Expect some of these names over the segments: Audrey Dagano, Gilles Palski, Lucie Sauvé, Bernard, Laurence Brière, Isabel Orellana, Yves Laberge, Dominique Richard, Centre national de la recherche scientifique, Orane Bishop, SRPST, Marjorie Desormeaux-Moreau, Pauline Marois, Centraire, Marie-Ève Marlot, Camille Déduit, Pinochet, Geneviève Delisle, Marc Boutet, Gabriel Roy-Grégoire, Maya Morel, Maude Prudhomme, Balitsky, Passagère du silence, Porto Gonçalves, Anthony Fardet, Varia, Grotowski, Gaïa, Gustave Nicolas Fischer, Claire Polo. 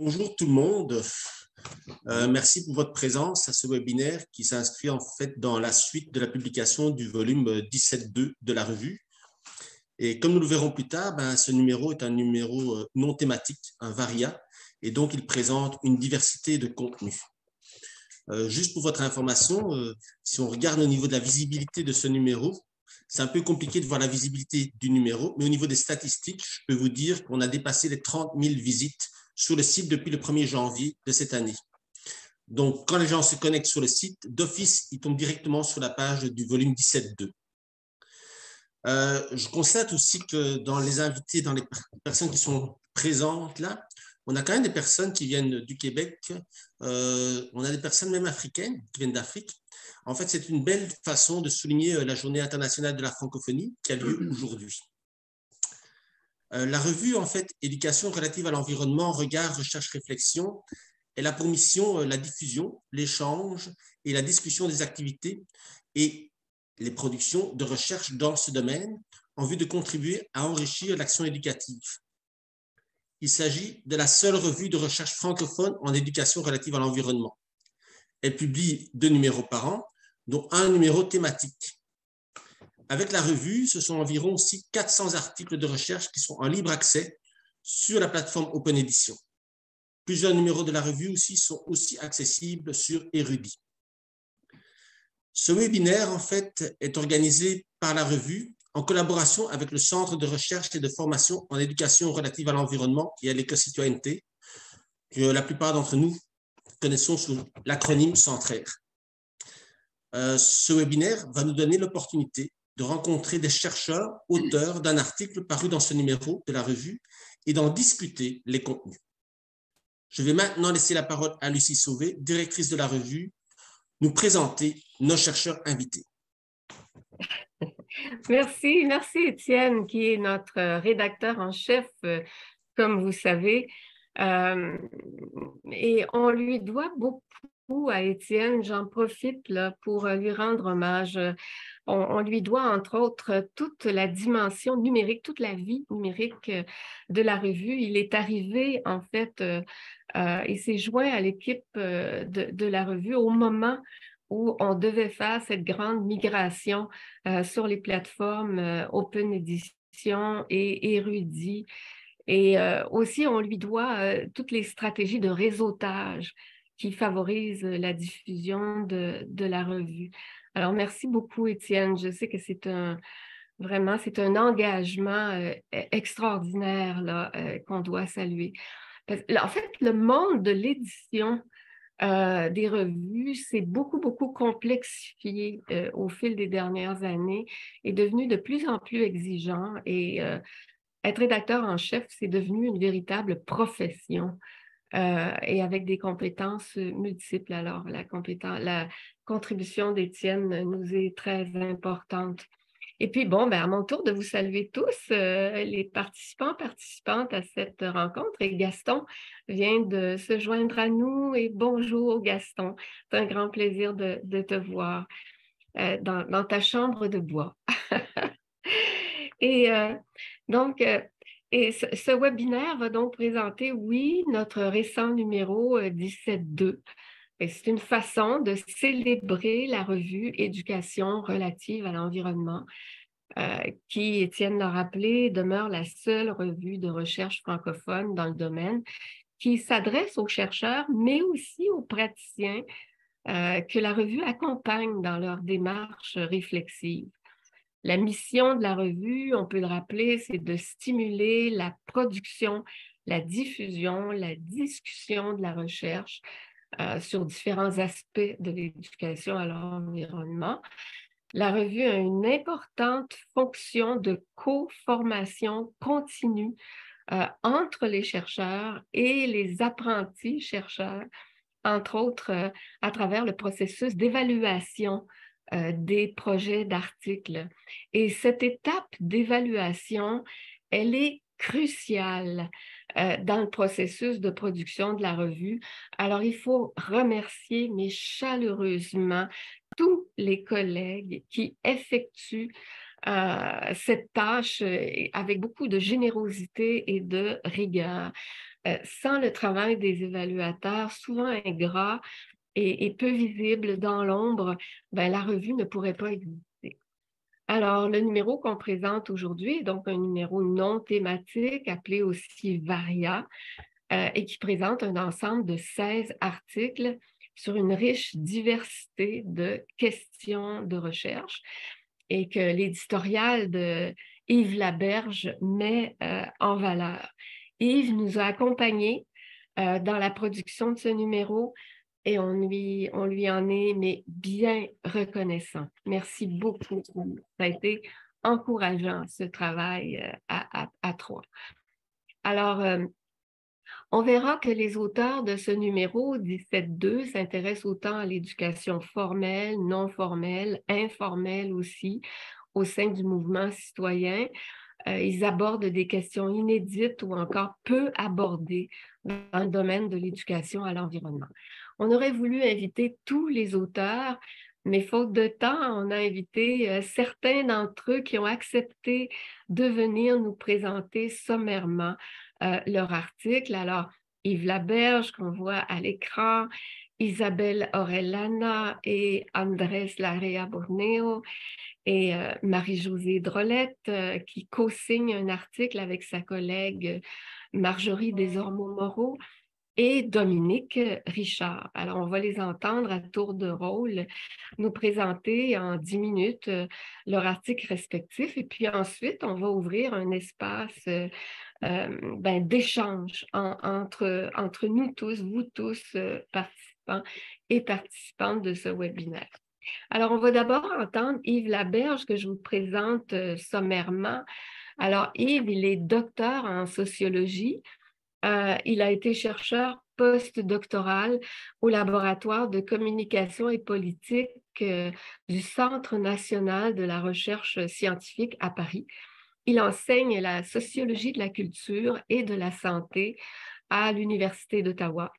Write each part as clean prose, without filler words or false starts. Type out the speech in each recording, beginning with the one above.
Bonjour tout le monde, merci pour votre présence à ce webinaire qui s'inscrit en fait dans la suite de la publication du volume 17.2 de la revue. Et comme nous le verrons plus tard, ce numéro est un numéro non thématique, un varia, et donc il présente une diversité de contenus. Juste pour votre information, si on regarde au niveau de la visibilité de ce numéro, c'est un peu compliqué de voir la visibilité du numéro, mais au niveau des statistiques, je peux vous dire qu'on a dépassé les 30 000 visites sur le site depuis le 1er janvier de cette année. Donc, quand les gens se connectent sur le site, d'office, ils tombent directement sur la page du volume 17.2. Je constate aussi que dans les invités, dans les personnes qui sont présentes là, on a quand même des personnes qui viennent du Québec, on a des personnes même africaines qui viennent d'Afrique. En fait, c'est une belle façon de souligner la Journée internationale de la francophonie qui a lieu aujourd'hui. La revue, en fait, Éducation relative à l'environnement, Regards, Recherches, Réflexions, elle a pour mission la diffusion, l'échange et la discussion des activités et les productions de recherche dans ce domaine en vue de contribuer à enrichir l'action éducative. Il s'agit de la seule revue de recherche francophone en éducation relative à l'environnement. Elle publie 2 numéros par an, dont un numéro thématique. Avec la revue, ce sont environ aussi 400 articles de recherche qui sont en libre accès sur la plateforme Open Edition. Plusieurs numéros de la revue aussi sont aussi accessibles sur Erudit. Ce webinaire, en fait, est organisé par la revue en collaboration avec le Centre de recherche et de formation en éducation relative à l'environnement et à l'éco-citoyenneté, que la plupart d'entre nous connaissons sous l'acronyme Centr'ERE. Ce webinaire va nous donner l'opportunité de rencontrer des chercheurs, auteurs d'un article paru dans ce numéro de la revue et d'en discuter les contenus. Je vais maintenant laisser la parole à Lucie Sauvé, directrice de la revue, nous présenter nos chercheurs invités. Merci, merci Étienne, qui est notre rédacteur en chef, comme vous savez. Et on lui doit beaucoup à Étienne, j'en profite là, pour lui rendre hommage. On lui doit entre autres toute la dimension numérique, toute la vie numérique de la revue. Il est arrivé en fait et s'est joint à l'équipe de la revue au moment où on devait faire cette grande migration sur les plateformes Open Edition et Erudit. Et aussi, on lui doit toutes les stratégies de réseautage qui favorisent la diffusion de la revue. Alors, merci beaucoup, Étienne. Je sais que c'est vraiment un engagement extraordinaire là qu'on doit saluer. En fait, le monde de l'édition des revues s'est beaucoup complexifié au fil des dernières années, est devenu de plus en plus exigeant et être rédacteur en chef, c'est devenu une véritable profession et avec des compétences multiples. Alors, la contribution d'Étienne nous est très importante. Et puis, bon, à mon tour de vous saluer tous, les participants, participantes à cette rencontre. Et Gaston vient de se joindre à nous. Et bonjour, Gaston. C'est un grand plaisir de te voir dans ta chambre de bois. Et donc, ce webinaire va donc présenter, oui, notre récent numéro 17.2. C'est une façon de célébrer la revue Éducation relative à l'environnement, qui, Étienne l'a rappelé, demeure la seule revue de recherche francophone dans le domaine, qui s'adresse aux chercheurs, mais aussi aux praticiens que la revue accompagne dans leur démarche réflexive. La mission de la revue, on peut le rappeler, c'est de stimuler la production, la diffusion, la discussion de la recherche sur différents aspects de l'éducation à l'environnement. La revue a une importante fonction de co-formation continue entre les chercheurs et les apprentis chercheurs, entre autres à travers le processus d'évaluation des projets d'articles. Et cette étape d'évaluation, elle est cruciale dans le processus de production de la revue. Alors, il faut remercier, mais chaleureusement, tous les collègues qui effectuent cette tâche avec beaucoup de générosité et de rigueur. sans le travail des évaluateurs, souvent ingrats et peu visibles dans l'ombre, ben, la revue ne pourrait pas exister. Alors, le numéro qu'on présente aujourd'hui est donc un numéro non thématique, appelé aussi Varia, et qui présente un ensemble de 16 articles sur une riche diversité de questions de recherche, et que l'éditorial de Yves Laberge met en valeur. Yves nous a accompagnés dans la production de ce numéro et on lui en est mais bien reconnaissant. Merci beaucoup. Ça a été encourageant, ce travail à trois. Alors, on verra que les auteurs de ce numéro 17.2 s'intéressent autant à l'éducation formelle, non formelle, informelle aussi, au sein du mouvement citoyen. Ils abordent des questions inédites ou encore peu abordées dans le domaine de l'éducation à l'environnement. On aurait voulu inviter tous les auteurs, mais faute de temps, on a invité certains d'entre eux qui ont accepté de venir nous présenter sommairement leur article. Alors, Yves Laberge, qu'on voit à l'écran, Isabel Orellana et Andrés Larrea Burneo et Marie-Josée Drolet qui co-signe un article avec sa collègue Marjorie Desormeaux-Moreau et Dominique Richard. Alors, on va les entendre à tour de rôle nous présenter en 10 minutes leur article respectif et puis ensuite, on va ouvrir un espace d'échange entre nous tous, vous tous, participants et participantes de ce webinaire. Alors, on va d'abord entendre Yves Laberge, que je vous présente sommairement. Alors, Yves, il est docteur en sociologie. Il a été chercheur postdoctoral au laboratoire de communication et politique du Centre national de la recherche scientifique à Paris. Il enseigne la sociologie de la culture et de la santé à l'Université d'Ottawa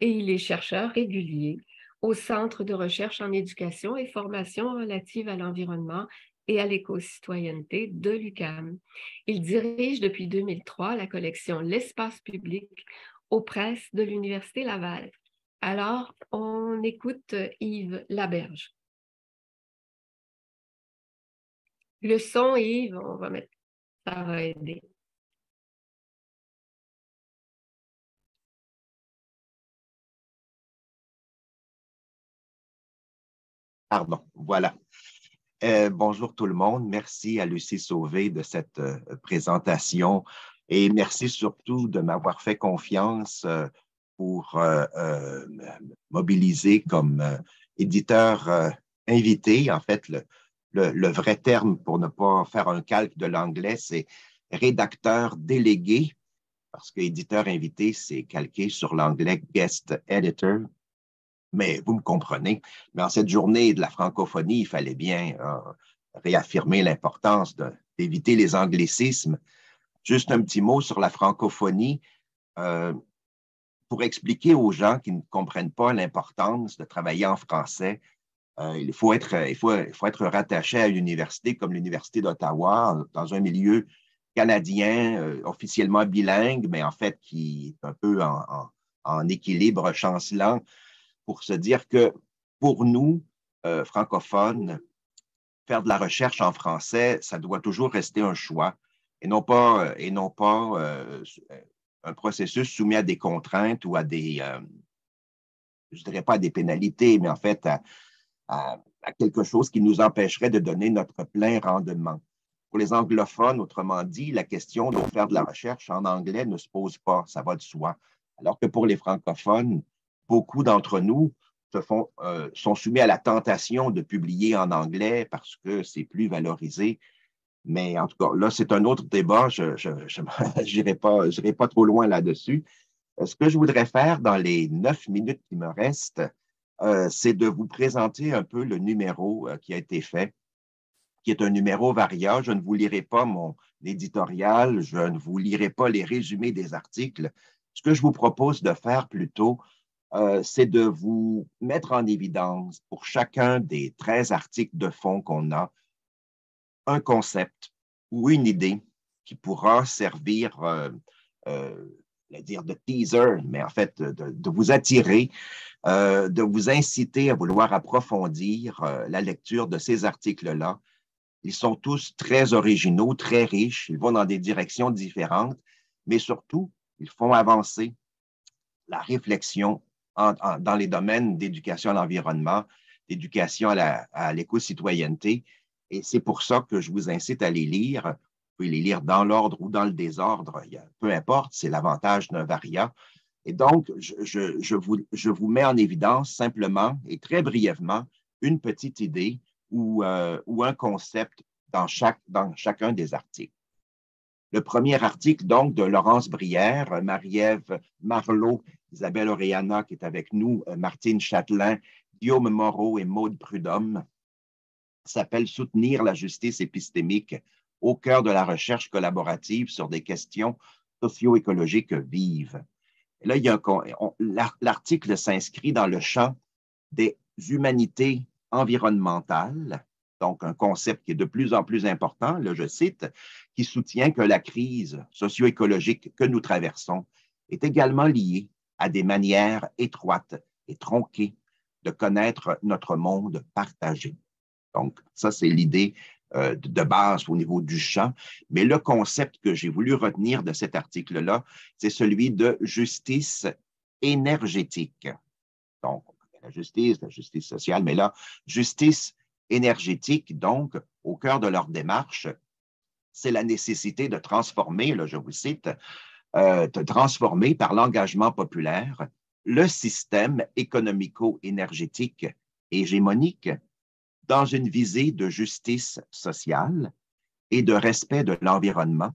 et il est chercheur régulier au Centre de recherche en éducation et formation relative à l'environnement et à l'éco-citoyenneté de l'UQAM. Il dirige depuis 2003 la collection L'espace public aux presses de l'Université Laval. Alors, on écoute Yves Laberge. Le son, Yves, on va mettre... Ça va aider. Pardon, voilà. Bonjour tout le monde. Merci à Lucie Sauvé de cette présentation et merci surtout de m'avoir fait confiance pour mobiliser comme éditeur invité, en fait, le vrai terme, pour ne pas faire un calque de l'anglais, c'est rédacteur délégué, parce qu'éditeur invité, c'est calqué sur l'anglais guest editor. Mais vous me comprenez. Mais en cette journée de la francophonie, il fallait bien réaffirmer l'importance d'éviter les anglicismes. Juste un petit mot sur la francophonie pour expliquer aux gens qui ne comprennent pas l'importance de travailler en français. Il faut être rattaché à une université comme l'Université d'Ottawa, dans un milieu canadien, officiellement bilingue, mais en fait qui est un peu en équilibre chancelant, pour se dire que pour nous, francophones, faire de la recherche en français, ça doit toujours rester un choix et non pas un processus soumis à des contraintes ou à des, je dirais pas à des pénalités, mais en fait à quelque chose qui nous empêcherait de donner notre plein rendement. Pour les anglophones, autrement dit, la question de faire de la recherche en anglais ne se pose pas, ça va de soi. Alors que pour les francophones, beaucoup d'entre nous sont soumis à la tentation de publier en anglais parce que c'est plus valorisé. Mais en tout cas, là, c'est un autre débat, je n'irai pas trop loin là-dessus. Ce que je voudrais faire dans les 9 minutes qui me restent, c'est de vous présenter un peu le numéro qui a été fait, qui est un numéro Varia. Je ne vous lirai pas mon éditorial, je ne vous lirai pas les résumés des articles. Ce que je vous propose de faire plutôt, c'est de vous mettre en évidence pour chacun des 13 articles de fond qu'on a, un concept ou une idée qui pourra servir j'allais dire de teaser, mais en fait de vous attirer, de vous inciter à vouloir approfondir la lecture de ces articles-là. Ils sont tous très originaux, très riches, ils vont dans des directions différentes, mais surtout, ils font avancer la réflexion dans les domaines d'éducation à l'environnement, d'éducation à l'éco-citoyenneté. Et c'est pour ça que je vous incite à les lire. Vous pouvez les lire dans l'ordre ou dans le désordre, peu importe, c'est l'avantage d'un varia. Et donc, je vous mets en évidence simplement et très brièvement une petite idée ou un concept dans chacun des articles. Le premier article, donc, de Laurence Brière, Marie-Ève Marlot, Isabel Orellana qui est avec nous, Martine Châtelain, Guillaume Moreau et Maude Prudhomme, s'appelle « Soutenir la justice épistémique au cœur de la recherche collaborative sur des questions socio-écologiques vives ». Là, l'article s'inscrit dans le champ des humanités environnementale, donc un concept qui est de plus en plus important, là je cite, qui soutient que la crise socio-écologique que nous traversons est également liée à des manières étroites et tronquées de connaître notre monde partagé. Donc ça, c'est l'idée de base au niveau du champ, mais le concept que j'ai voulu retenir de cet article-là, c'est celui de justice énergétique. Donc, la justice sociale, mais là, justice énergétique, donc, au cœur de leur démarche, c'est la nécessité de transformer, là, je vous cite, de transformer par l'engagement populaire le système économico-énergétique hégémonique dans une visée de justice sociale et de respect de l'environnement,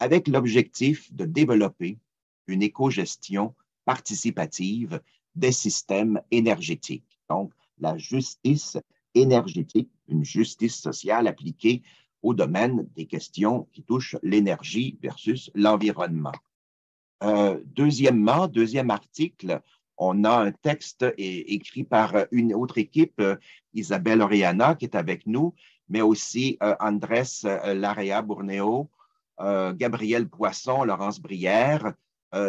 avec l'objectif de développer une éco-gestion participative des systèmes énergétiques. Donc, la justice énergétique, une justice sociale appliquée au domaine des questions qui touchent l'énergie versus l'environnement. Deuxième article, on a un texte écrit par une autre équipe, Isabel Orellana, qui est avec nous, mais aussi Andrés Larrea Burneo, Gabriel Poisson, Laurence Brière,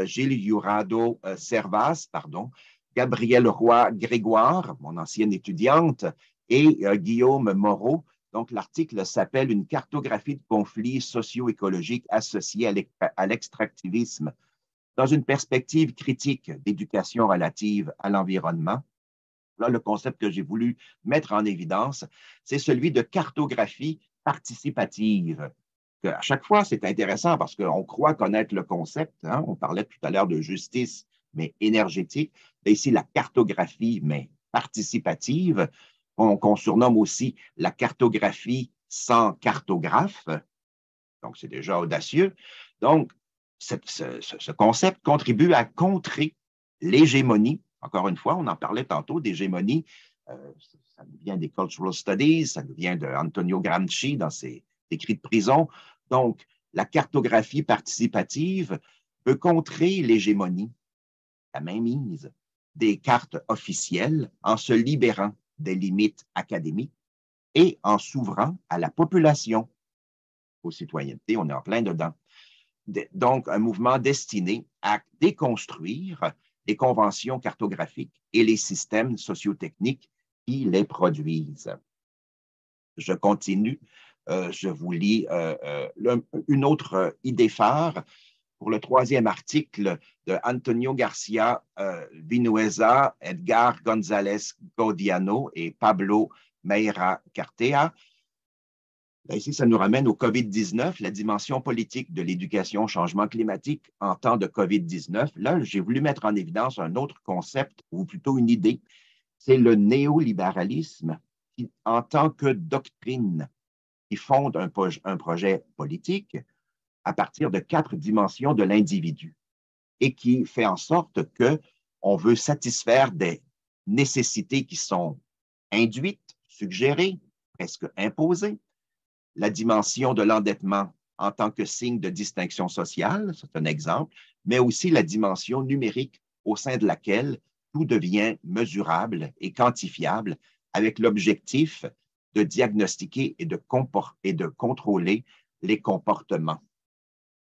Gilles Jurado-Cervas, pardon, Gabriel Roy-Grégoire, mon ancienne étudiante, et Guillaume Moreau. Donc, l'article s'appelle « Une cartographie de conflits socio-écologiques associés à l'extractivisme dans une perspective critique d'éducation relative à l'environnement ». Là, le concept que j'ai voulu mettre en évidence, c'est celui de cartographie participative. À chaque fois, c'est intéressant parce qu'on croit connaître le concept. Hein? On parlait tout à l'heure de justice, mais énergétique. Et ici, la cartographie, mais participative, qu'on surnomme aussi la cartographie sans cartographe. Donc, c'est déjà audacieux. Donc, ce concept contribue à contrer l'hégémonie. Encore une fois, on en parlait tantôt d'hégémonie. Ça nous vient des Cultural Studies, ça nous vient d'Antonio Gramsci dans ses écrits de prison. Donc, la cartographie participative peut contrer l'hégémonie, la mainmise des cartes officielles en se libérant des limites académiques et en s'ouvrant à la population, aux citoyennetés, on est en plein dedans. Donc, un mouvement destiné à déconstruire les conventions cartographiques et les systèmes sociotechniques qui les produisent. Je continue. Je vous lis une autre idée phare pour le troisième article de Antonio Garcia Vinuesa, Edgar González-Gaudiano et Pablo Meira Cartea. Là, ici, ça nous ramène au COVID-19, la dimension politique de l'éducation au changement climatique en temps de COVID-19. Là, j'ai voulu mettre en évidence un autre concept, ou plutôt une idée, c'est le néolibéralisme qui, en tant que doctrine, qui fonde un projet politique à partir de 4 dimensions de l'individu et qui fait en sorte qu'on veut satisfaire des nécessités qui sont induites, suggérées, presque imposées. La dimension de l'endettement en tant que signe de distinction sociale, c'est un exemple, mais aussi la dimension numérique au sein de laquelle tout devient mesurable et quantifiable avec l'objectif de diagnostiquer et de contrôler les comportements.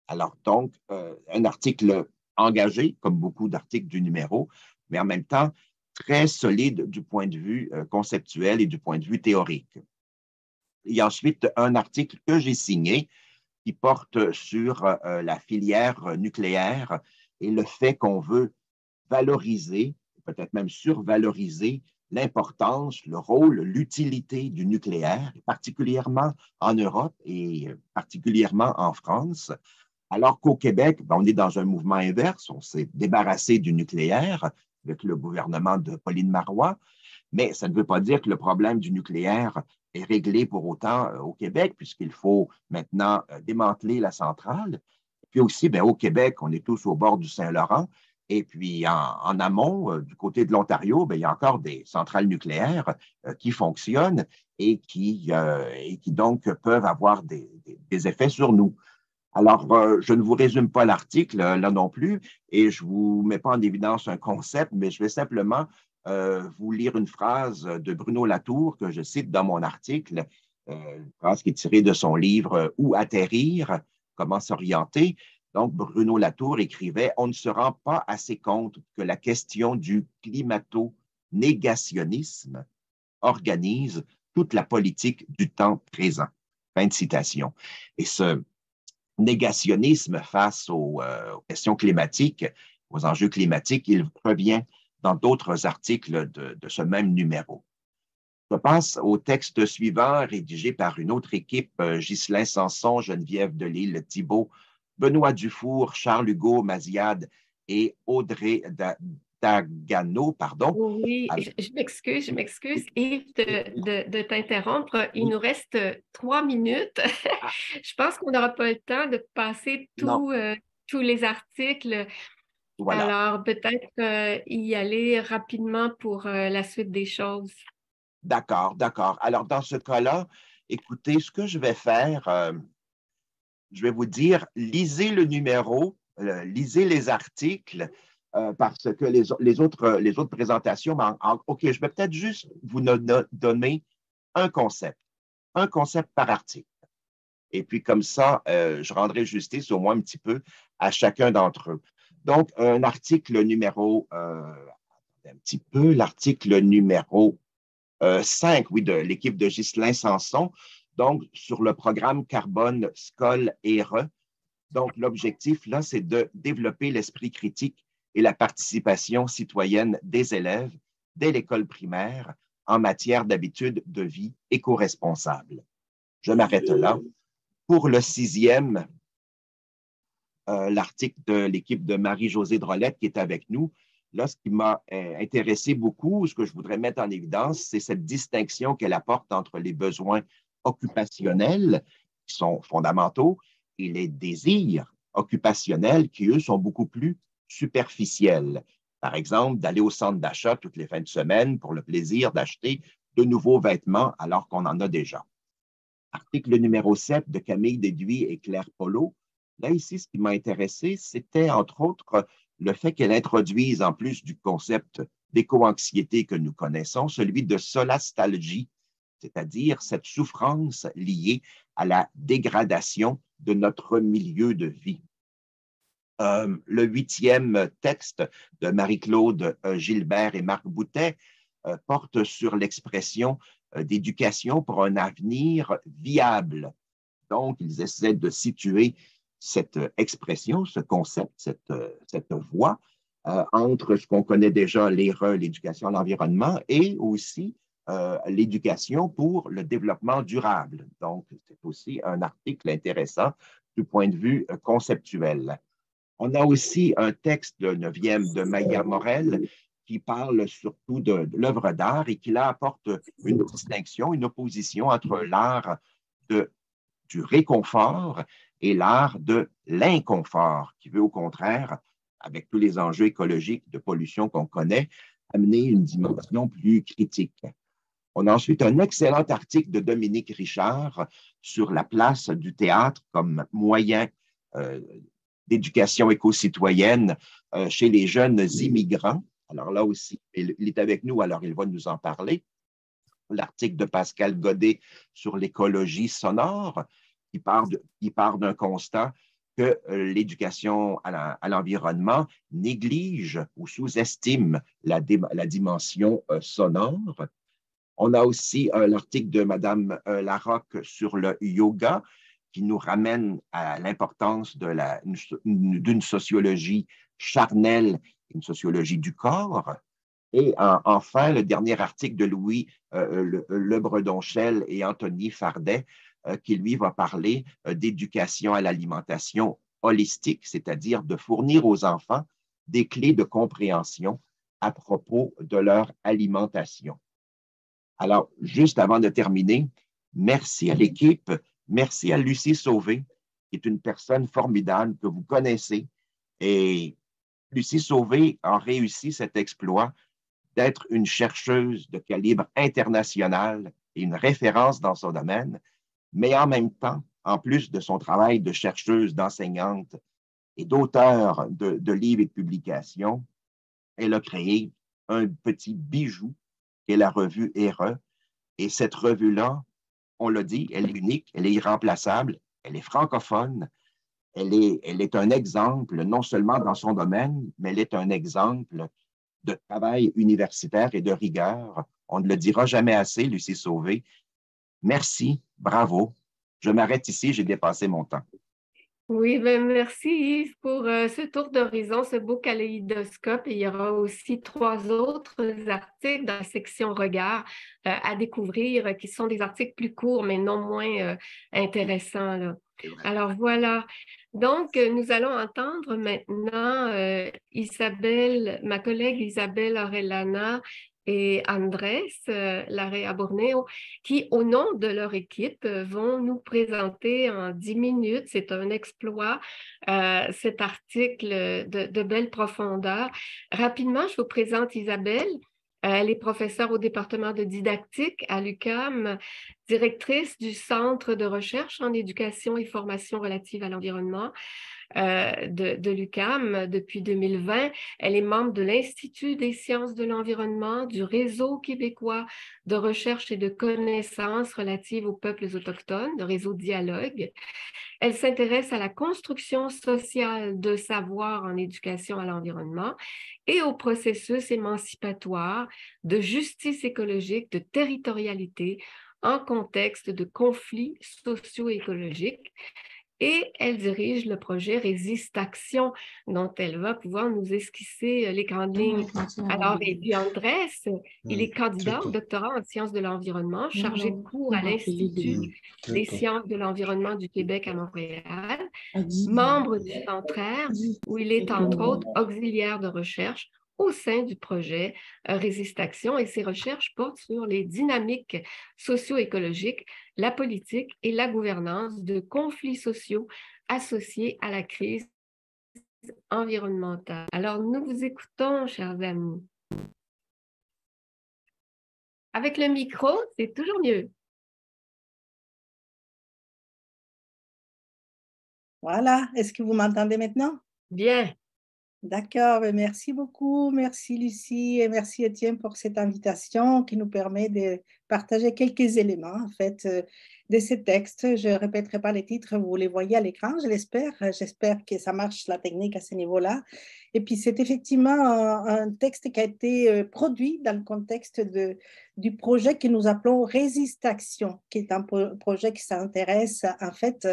Alors donc, un article engagé, comme beaucoup d'articles du numéro, mais en même temps très solide du point de vue conceptuel et du point de vue théorique. Il y a ensuite un article que j'ai signé qui porte sur la filière nucléaire et le fait qu'on veut valoriser, peut-être même survaloriser, l'importance, le rôle, l'utilité du nucléaire, particulièrement en Europe et particulièrement en France, alors qu'au Québec, on est dans un mouvement inverse, on s'est débarrassé du nucléaire avec le gouvernement de Pauline Marois, mais ça ne veut pas dire que le problème du nucléaire est réglé pour autant au Québec, puisqu'il faut maintenant démanteler la centrale. Puis aussi, au Québec, on est tous au bord du Saint-Laurent, et puis en amont, du côté de l'Ontario, il y a encore des centrales nucléaires qui fonctionnent et qui donc peuvent avoir des effets sur nous. Alors, je ne vous résume pas l'article là non plus, et je ne vous mets pas en évidence un concept, mais je vais simplement vous lire une phrase de Bruno Latour que je cite dans mon article, une phrase qui est tirée de son livre « Où atterrir ? Comment s'orienter ?» Donc, Bruno Latour écrivait « On ne se rend pas assez compte que la question du climato-négationnisme organise toute la politique du temps présent. » Fin de citation. Et ce négationnisme face aux questions climatiques, aux enjeux climatiques, il revient dans d'autres articles de ce même numéro. Je passe au texte suivant, rédigé par une autre équipe, Ghislain Samson, Geneviève Delisle, Thibault, Benoît Dufour, Charles Hugo, Maziad et Audrey Dagano, pardon. Oui, je m'excuse, Yves, de t'interrompre. Il nous reste 3 minutes. Je pense qu'on n'aura pas le temps de passer tous les articles. Voilà. Alors, peut-être y aller rapidement pour la suite des choses. D'accord. Alors, dans ce cas-là, écoutez, ce que je vais faire... je vais vous dire, lisez le numéro, lisez les articles, parce que les autres présentations... OK, je vais peut-être juste vous donner un concept par article. Et puis comme ça, je rendrai justice au moins un petit peu à chacun d'entre eux. Donc, un article numéro... l'article numéro 5, oui, de l'équipe de Ghislain Samson. Donc, sur le programme Carbone, Scol.ERE. Donc, l'objectif, là, c'est de développer l'esprit critique et la participation citoyenne des élèves dès l'école primaire en matière d'habitudes de vie éco-responsables. Je m'arrête là. Pour le 6e, l'article de l'équipe de Marie-Josée Drolet qui est avec nous, là, ce qui m'a intéressé beaucoup, ce que je voudrais mettre en évidence, c'est cette distinction qu'elle apporte entre les besoins occupationnels qui sont fondamentaux et les désirs occupationnels qui, eux, sont beaucoup plus superficiels. Par exemple, d'aller au centre d'achat toutes les fins de semaine pour le plaisir d'acheter de nouveaux vêtements alors qu'on en a déjà. Article numéro 7 de Camille Déduit et Claire Polo. Là, ici, ce qui m'a intéressé, c'était entre autres le fait qu'elle introduise, en plus du concept d'éco-anxiété que nous connaissons, celui de solastalgie, c'est-à-dire cette souffrance liée à la dégradation de notre milieu de vie. Le 8e texte de Marie-Claude Gilbert et Marc Boutet porte sur l'expression d'éducation pour un avenir viable. Donc, ils essaient de situer cette expression, ce concept, cette voie entre ce qu'on connaît déjà, l'éducation à l'environnement, et aussi l'éducation pour le développement durable. Donc, c'est aussi un article intéressant du point de vue conceptuel. On a aussi un texte, le 9e, de Maya Morel, qui parle surtout de l'œuvre d'art et qui là apporte une distinction, une opposition entre l'art du réconfort et l'art de l'inconfort, qui veut au contraire, avec tous les enjeux écologiques de pollution qu'on connaît, amener une dimension plus critique. On a ensuite un excellent article de Dominique Richard sur la place du théâtre comme moyen d'éducation éco-citoyenne chez les jeunes immigrants. Alors là aussi, il est avec nous, alors il va nous en parler. L'article de Pascal Godet sur l'écologie sonore, qui part d'un constat que l'éducation à l'environnement néglige ou sous-estime la dimension sonore. On a aussi l'article de Mme Larocque sur le yoga qui nous ramène à l'importance d'une sociologie charnelle, une sociologie du corps. Et enfin, le dernier article de Louis Lebredonchel et Anthony Fardet qui, lui, va parler d'éducation à l'alimentation holistique, c'est-à-dire de fournir aux enfants des clés de compréhension à propos de leur alimentation. Alors, juste avant de terminer, merci à l'équipe, merci à Lucie Sauvé, qui est une personne formidable que vous connaissez. Et Lucie Sauvé a réussi cet exploit d'être une chercheuse de calibre international et une référence dans son domaine, mais en même temps, en plus de son travail de chercheuse, d'enseignante et d'auteur de livres et de publications, elle a créé un petit bijou qui est la revue ERE. Et cette revue-là, on l'a dit, elle est unique, elle est irremplaçable, elle est francophone, elle est un exemple, non seulement dans son domaine, mais elle est un exemple de travail universitaire et de rigueur. On ne le dira jamais assez, Lucie Sauvé. Merci, bravo. Je m'arrête ici, j'ai dépassé mon temps. Oui, bien, merci Yves pour ce tour d'horizon, ce beau kaléidoscope. Et il y aura aussi 3 autres articles dans la section Regards à découvrir, qui sont des articles plus courts, mais non moins intéressants, là. Alors voilà, donc nous allons entendre maintenant ma collègue Isabel Orellana et Andrés Larrea Burneo, qui, au nom de leur équipe, vont nous présenter en 10 minutes, c'est un exploit, cet article de belle profondeur. Rapidement, je vous présente Isabel. Elle est professeure au département de didactique à l'UQAM, directrice du Centre de recherche en éducation et formation relative à l'environnement de l'UQAM depuis 2020. Elle est membre de l'Institut des sciences de l'environnement, du Réseau québécois de recherche et de connaissances relatives aux peuples autochtones, le Réseau Dialogue. Elle s'intéresse à la construction sociale de savoir en éducation à l'environnement et au processus émancipatoire de justice écologique, de territorialité en contexte de conflits socio-écologiques. Et elle dirige le projet Résist Action, dont elle va pouvoir nous esquisser les grandes lignes. Alors, et puis Andrés, il est candidat au doctorat en sciences de l'environnement, chargé de cours à l'Institut des sciences de l'environnement du Québec à Montréal, membre du Centraire, où il est entre autres auxiliaire de recherche au sein du projet Résist Action, et ses recherches portent sur les dynamiques socio-écologiques, la politique et la gouvernance de conflits sociaux associés à la crise environnementale. Alors, nous vous écoutons, chers amis. Avec le micro, c'est toujours mieux. Voilà, est-ce que vous m'entendez maintenant? Bien. D'accord, merci beaucoup. Merci Lucie et merci Étienne pour cette invitation qui nous permet de partager quelques éléments en fait, de ce texte. Je ne répéterai pas les titres, vous les voyez à l'écran, je l'espère. J'espère que ça marche la technique à ce niveau-là. Et puis c'est effectivement un texte qui a été produit dans le contexte du projet que nous appelons Résist Action, qui est un projet qui s'intéresse en fait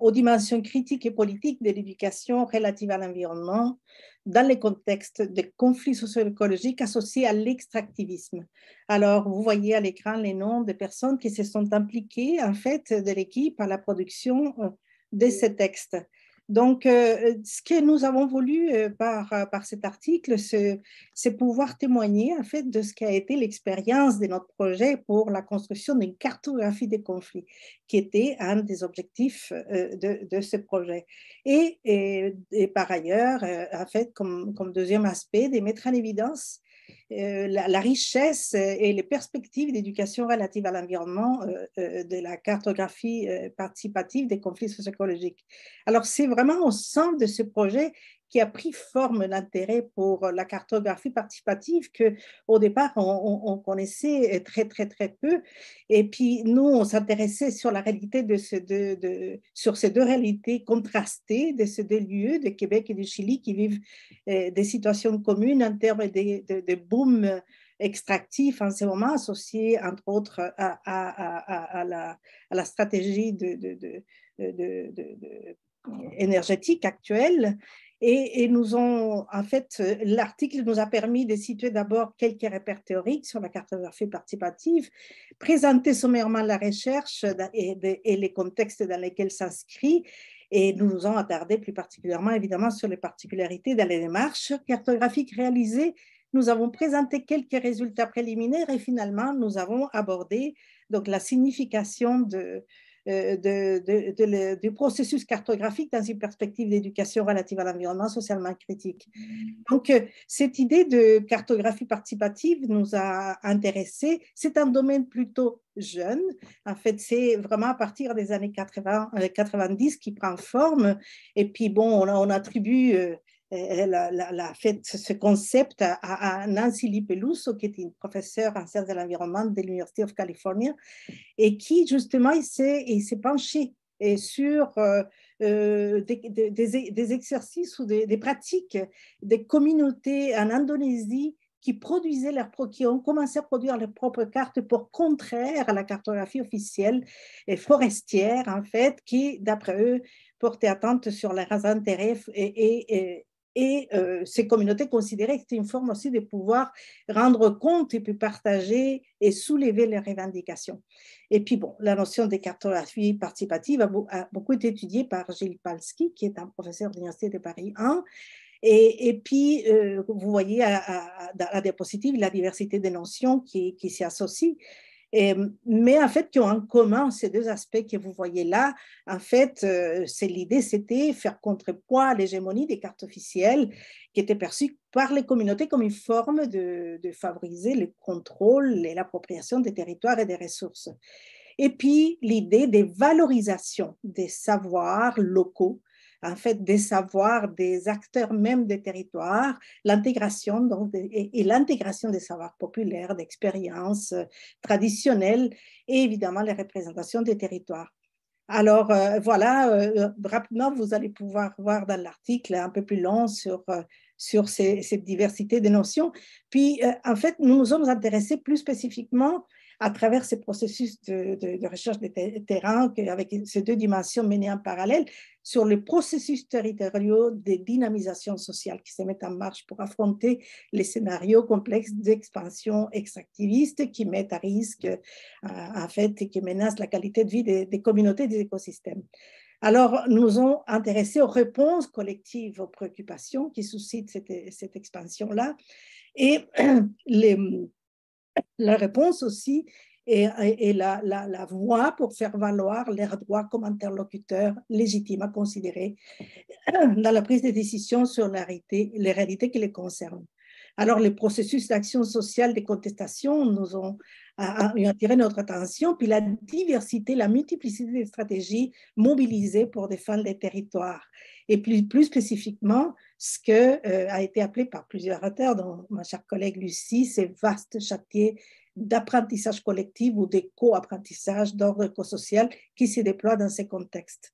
aux dimensions critiques et politiques de l'éducation relative à l'environnement dans les contextes de conflits socio-écologiques associés à l'extractivisme. Alors, vous voyez à l'écran les noms de personnes qui se sont impliquées, en fait, de l'équipe à la production de ces textes. Donc, ce que nous avons voulu par cet article, c'est pouvoir témoigner, en fait, de ce qu'a été l'expérience de notre projet pour la construction d'une cartographie des conflits, qui était un des objectifs de ce projet. Et par ailleurs, en fait, comme deuxième aspect, de mettre en évidence la richesse et les perspectives d'éducation relative à l'environnement de la cartographie participative des conflits socio-écologiques. Alors, c'est vraiment au centre de ce projet qui a pris forme l'intérêt pour la cartographie participative qu'au départ, on connaissait très peu. Et puis, nous, on s'intéressait sur la réalité de ces deux réalités contrastées de ces deux lieux, de Québec et du Chili, qui vivent des situations communes en termes de boom extractif en ce moment, associé entre autres à la stratégie énergétique actuelle. Et nous ont, en fait, l'article nous a permis de situer d'abord quelques repères théoriques sur la cartographie participative, présenter sommairement la recherche et les contextes dans lesquels s'inscrit. Et nous nous en attardé plus particulièrement, évidemment, sur les particularités dans les démarches cartographiques réalisées. Nous avons présenté quelques résultats préliminaires et finalement, nous avons abordé donc, la signification du processus cartographique dans une perspective d'éducation relative à l'environnement socialement critique. Donc, cette idée de cartographie participative nous a intéressés. C'est un domaine plutôt jeune. En fait, c'est vraiment à partir des années 90 qui prend forme. Et puis, bon, on attribue... ce concept à Nancy Lipeluso, qui est une professeure en sciences de l'environnement de l'Université de Californie, et qui, justement, il s'est penché sur des exercices ou des pratiques des communautés en Indonésie qui ont commencé à produire leurs propres cartes pour contraire à la cartographie officielle et forestière, en fait, qui, d'après eux, portait atteinte sur leurs intérêts et ces communautés considéraient que c'était une forme aussi de pouvoir rendre compte et puis partager et soulever les revendications. Et puis, bon, la notion de cartographie participative a beaucoup été étudiée par Gilles Palski, qui est un professeur de l'Université de Paris 1. Et puis, vous voyez à la diapositive la diversité des notions qui s'y associent. Mais en fait, qui ont en commun ces deux aspects que vous voyez là. En fait, l'idée, c'était faire contrepoids à l'hégémonie des cartes officielles qui étaient perçues par les communautés comme une forme de favoriser le contrôle et l'appropriation des territoires et des ressources. Et puis, l'idée des valorisations des savoirs locaux, en fait, des savoirs des acteurs même des territoires, l'intégration et l'intégration des savoirs populaires, d'expériences traditionnelles et évidemment les représentations des territoires. Alors, voilà, rapidement, vous allez pouvoir voir dans l'article un peu plus long sur cette diversité de notions. Puis, en fait, nous nous sommes intéressés plus spécifiquement à travers ces processus de recherche des terrains, avec ces deux dimensions menées en parallèle, sur les processus territoriaux des dynamisations sociales qui se mettent en marche pour affronter les scénarios complexes d'expansion extractiviste qui mettent à risque, en fait, et qui menacent la qualité de vie des communautés et des écosystèmes. Alors, nous ont intéressés aux réponses collectives, aux préoccupations qui suscitent cette expansion-là, et la réponse aussi est la voie pour faire valoir leurs droits comme interlocuteurs légitimes à considérer dans la prise de décision sur les réalités qui les concernent. Alors, les processus d'action sociale des contestations nous ont attiré notre attention, puis la diversité, la multiplicité des stratégies mobilisées pour défendre les territoires. Et plus spécifiquement, ce qui a été appelé par plusieurs auteurs, dont ma chère collègue Lucie, ces vastes chantiers d'apprentissage collectif ou de co-apprentissage d'ordre éco-social qui se déploient dans ces contextes.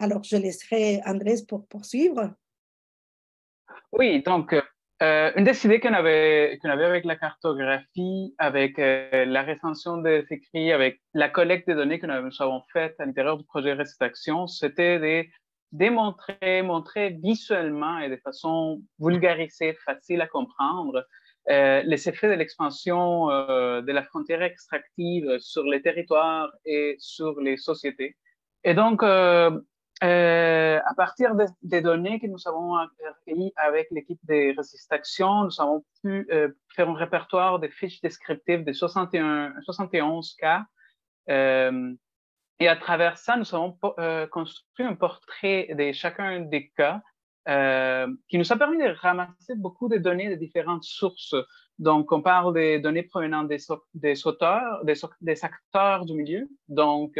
Alors, je laisserai Andrés pour poursuivre. Oui, donc... une des idées qu'on avait avec la cartographie, avec la recension des écrits, avec la collecte des données que nous avons faite à l'intérieur du projet Résist Action, c'était de montrer visuellement et de façon vulgarisée, facile à comprendre, les effets de l'expansion de la frontière extractive sur les territoires et sur les sociétés. Et donc, à partir des données que nous avons accueillies avec l'équipe des Résist Action, nous avons pu faire un répertoire de fiches descriptives de 71 cas. Et à travers ça, nous avons construit un portrait de chacun des cas qui nous a permis de ramasser beaucoup de données de différentes sources. Donc, on parle des données provenant des acteurs du milieu. Donc,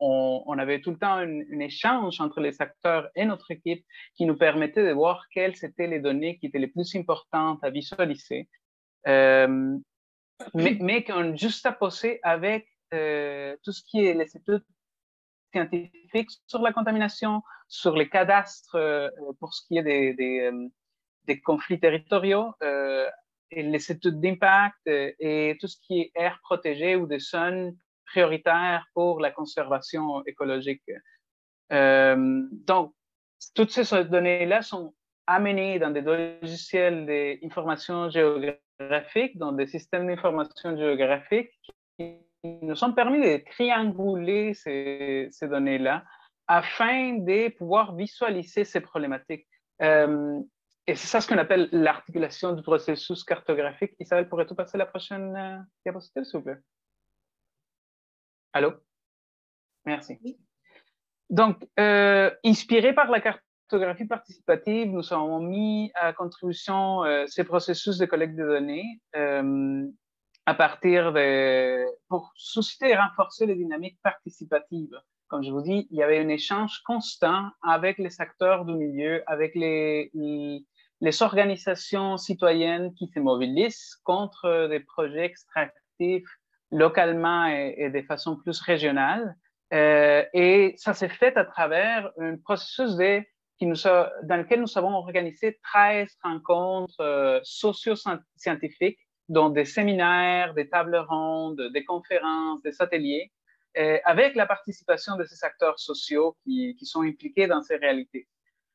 on avait tout le temps un échange entre les acteurs et notre équipe qui nous permettait de voir quelles étaient les données qui étaient les plus importantes à visualiser, mais qu'on juxtaposait avec tout ce qui est les études scientifiques sur la contamination, sur les cadastres pour ce qui est des conflits territoriaux, et les études d'impact et tout ce qui est air protégé ou des zones prioritaires pour la conservation écologique. Donc, toutes ces données-là sont amenées dans des logiciels d'information géographique, dans des systèmes d'information géographique qui nous ont permis de trianguler ces données-là afin de pouvoir visualiser ces problématiques. Et c'est ça ce qu'on appelle l'articulation du processus cartographique. Isabelle, pourrais-tu passer la prochaine diapositive, s'il vous plaît? Allô? Merci. Oui. Donc, inspiré par la cartographie participative, nous avons mis à contribution ces processus de collecte de données à partir de... pour susciter et renforcer les dynamiques participatives. Comme je vous dis, il y avait un échange constant avec les acteurs du milieu, avec les organisations citoyennes qui se mobilisent contre des projets extractifs localement et de façon plus régionale. Et ça s'est fait à travers un processus dans lequel nous avons organisé 13 rencontres socio-scientifiques, dont des séminaires, des tables rondes, des conférences, des ateliers, avec la participation de ces acteurs sociaux qui sont impliqués dans ces réalités,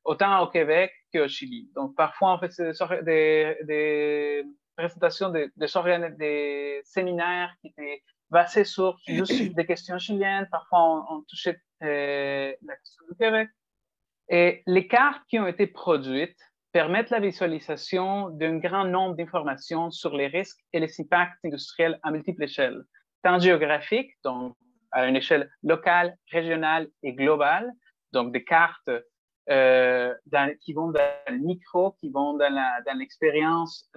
autant au Québec qu'au Chili. Donc, parfois, on fait des présentations, des séminaires qui étaient basés sur des questions chiliennes, parfois on touchait la question du Québec. Et les cartes qui ont été produites permettent la visualisation d'un grand nombre d'informations sur les risques et les impacts industriels à multiples échelles, tant géographiques, donc à une échelle locale, régionale et globale, donc des cartes qui vont dans le micro, qui vont dans l'expérience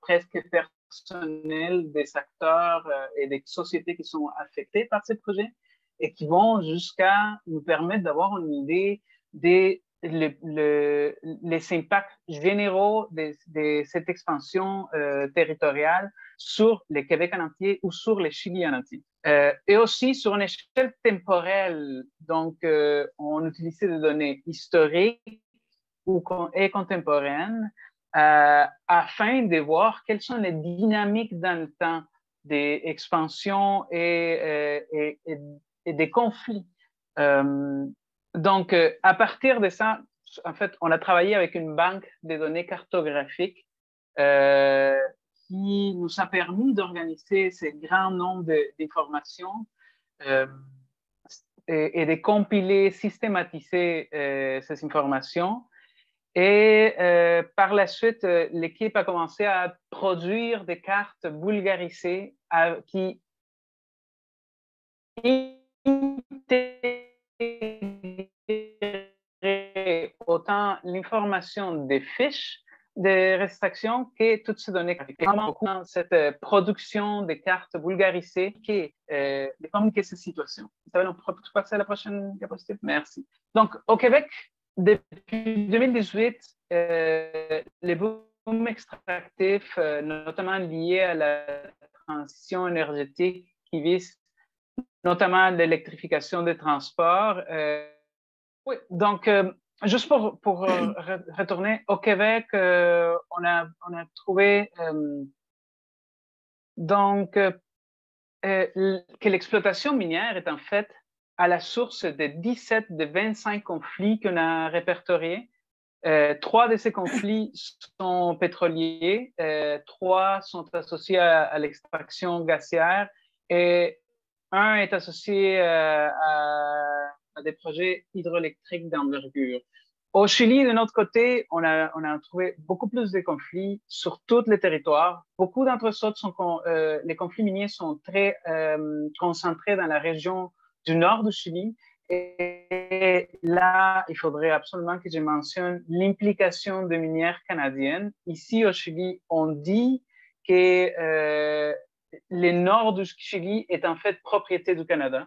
presque personnelle des acteurs et des sociétés qui sont affectées par ces projets et qui vont jusqu'à nous permettre d'avoir une idée des impacts généraux de cette expansion territoriale sur le Québec en entier ou sur le Chili en entier. Et aussi sur une échelle temporelle, donc on utilisait des données historiques et contemporaines afin de voir quelles sont les dynamiques dans le temps des expansions et des conflits. Donc, à partir de ça, en fait, on a travaillé avec une banque de données cartographiques qui nous a permis d'organiser ce grand nombre d'informations et de compiler, systématiser ces informations. Et par la suite, l'équipe a commencé à produire des cartes vulgarisées qui autant l'information des fiches de Résist Action que toutes ces données. Comment cette production des cartes vulgarisées qui communiquer ces situations. Isabelle, on pourra passer à la prochaine diapositive. Merci. Donc, au Québec, depuis 2018, les booms extractifs, notamment liés à la transition énergétique qui vise notamment l'électrification des transports. Oui, donc, juste pour retourner au Québec, on a trouvé que l'exploitation minière est en fait à la source de 17 des 25 conflits qu'on a répertoriés. 3 de ces conflits sont pétroliers, 3 sont associés à l'extraction gazière et 1 est associé à des projets hydroélectriques d'envergure. Au Chili, de notre côté, on a trouvé beaucoup plus de conflits sur tous les territoires. Beaucoup d'entre eux les conflits miniers sont très concentrés dans la région du nord du Chili Et là, il faudrait absolument que je mentionne l'implication des minières canadiennes. Ici, au Chili, on dit que le nord du Chili est en fait propriété du Canada.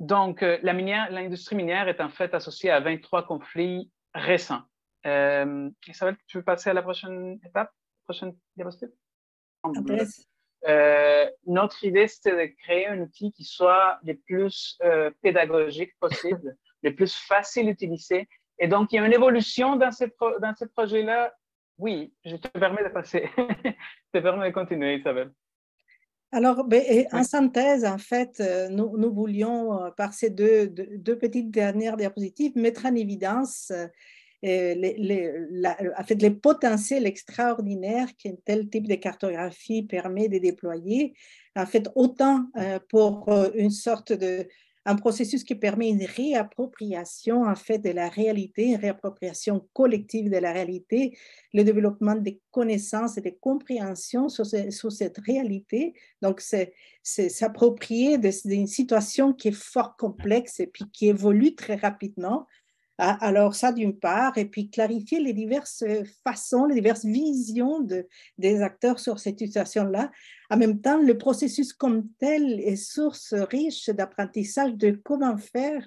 Donc, l'industrie minière est en fait associée à 23 conflits récents. Isabelle, tu veux passer à la prochaine étape, prochaine diapositive? Notre idée, c'était de créer un outil qui soit le plus pédagogique possible, le plus facile à utiliser. Et donc, il y a une évolution dans ce projet-là. Oui, je te permets de passer. Je te permets de continuer, Isabelle. Alors, en synthèse, en fait, nous voulions, par ces deux petites dernières diapositives, mettre en évidence les potentiels extraordinaires qu'un tel type de cartographie permet de déployer, en fait, autant pour une sorte de un processus qui permet une réappropriation en fait de la réalité, une réappropriation collective de la réalité, le développement des connaissances et des compréhensions sur cette réalité. Donc, c'est s'approprier d'une situation qui est fort complexe et puis qui évolue très rapidement. Alors ça d'une part, et puis clarifier les diverses façons, les diverses visions des acteurs sur cette situation-là. En même temps, le processus comme tel est source riche d'apprentissage de comment faire,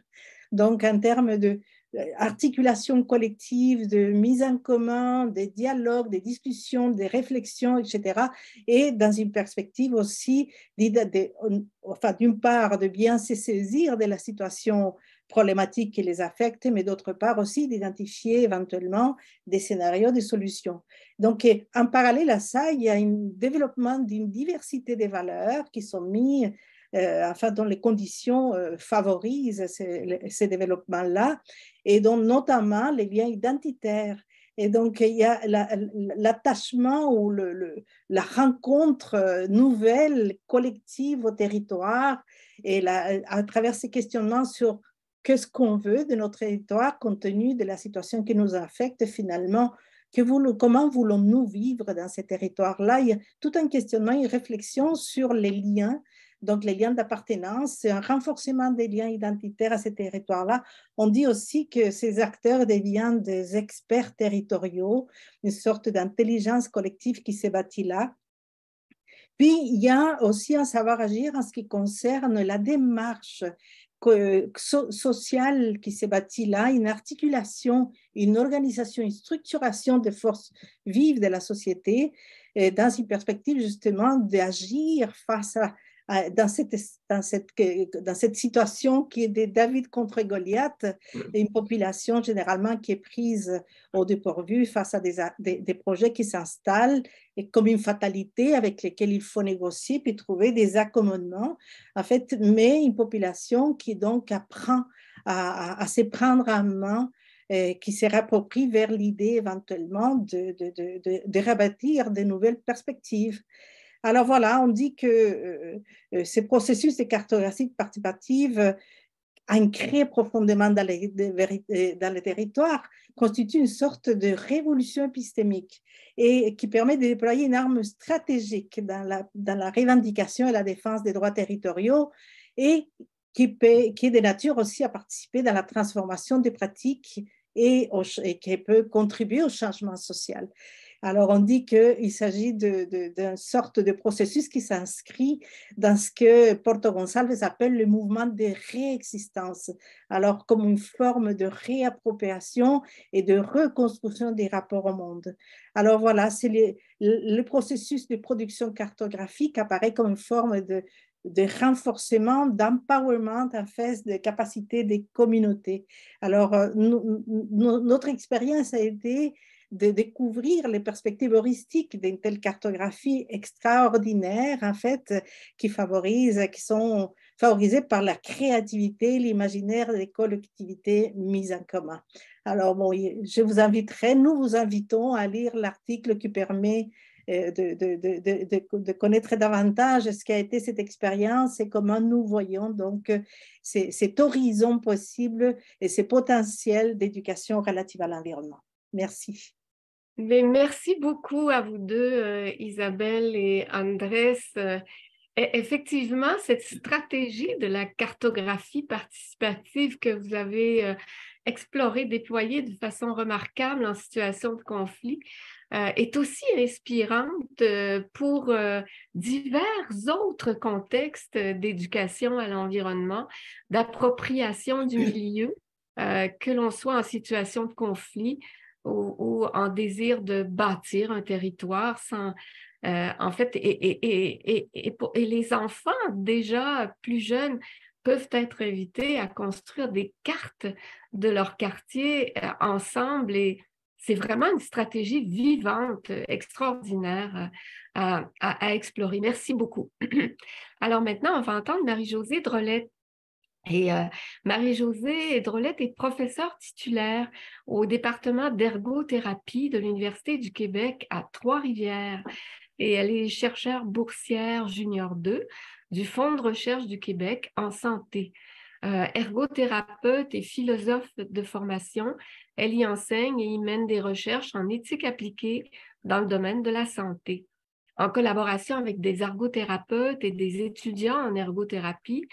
donc en termes d'articulation collective, de mise en commun, des dialogues, des discussions, des réflexions, etc. Et dans une perspective aussi, d'une part, de bien se saisir de la situation problématiques qui les affectent, mais d'autre part aussi d'identifier éventuellement des scénarios, des solutions. Donc, en parallèle à ça, il y a un développement d'une diversité des valeurs qui sont mises, enfin, dont les conditions favorisent ces développements-là, et dont notamment les liens identitaires. Et donc, il y a l'attachement ou la rencontre nouvelle, collective au territoire, et à travers ces questionnements sur qu'est-ce qu'on veut de notre territoire compte tenu de la situation qui nous affecte finalement, comment voulons-nous vivre dans ces territoires-là? Il y a tout un questionnement, une réflexion sur les liens, donc les liens d'appartenance, un renforcement des liens identitaires à ces territoires-là. On dit aussi que ces acteurs deviennent des experts territoriaux, une sorte d'intelligence collective qui s'est bâtie là. Puis il y a aussi un savoir-agir en ce qui concerne la démarche sociale qui s'est bâtie là, une articulation, une organisation, une structuration des forces vives de la société dans une perspective justement d'agir face dans cette situation qui est de David contre Goliath, une population généralement qui est prise au dépourvu face à des projets qui s'installent comme une fatalité avec lesquels il faut négocier puis trouver des accommodements, en fait, mais une population qui donc apprend à se prendre en main, qui se réapproprie vers l'idée éventuellement de rebâtir de nouvelles perspectives. Alors voilà, on dit que ces processus de cartographie participative ancrés profondément dans les territoires constituent une sorte de révolution épistémique et qui permet de déployer une arme stratégique dans la revendication et la défense des droits territoriaux et qui est de nature aussi à participer dans la transformation des pratiques et qui peut contribuer au changement social. Alors, on dit qu'il s'agit d'une sorte de processus qui s'inscrit dans ce que Porto Gonçalves appelle le mouvement de réexistence, alors comme une forme de réappropriation et de reconstruction des rapports au monde. Alors voilà, c'est le processus de production cartographique apparaît comme une forme de renforcement, d'empowerment, en fait, de capacité des communautés. Alors, notre expérience a été de découvrir les perspectives heuristiques d'une telle cartographie extraordinaire, en fait, qui sont favorisées par la créativité, l'imaginaire des collectivités mises en commun. Alors, bon, nous vous invitons à lire l'article qui permet de connaître davantage ce qu'a été cette expérience et comment nous voyons donc cet horizon possible et ces potentiels d'éducation relative à l'environnement. Merci. Mais merci beaucoup à vous deux, Isabelle et Andrés. Effectivement, cette stratégie de la cartographie participative que vous avez explorée, déployée de façon remarquable en situation de conflit, est aussi inspirante pour divers autres contextes d'éducation à l'environnement, d'appropriation du milieu, que l'on soit en situation de conflit ou en désir de bâtir un territoire sans... en fait, et les enfants déjà plus jeunes peuvent être invités à construire des cartes de leur quartier ensemble, et c'est vraiment une stratégie vivante, extraordinaire à explorer. Merci beaucoup. Alors maintenant, on va entendre Marie-Josée Drolet. Et Marie-Josée Drolet est professeure titulaire au département d'ergothérapie de l'Université du Québec à Trois-Rivières. Et elle est chercheure boursière junior 2 du Fonds de recherche du Québec en santé. Ergothérapeute et philosophe de formation, elle y enseigne et y mène des recherches en éthique appliquée dans le domaine de la santé. En collaboration avec des ergothérapeutes et des étudiants en ergothérapie,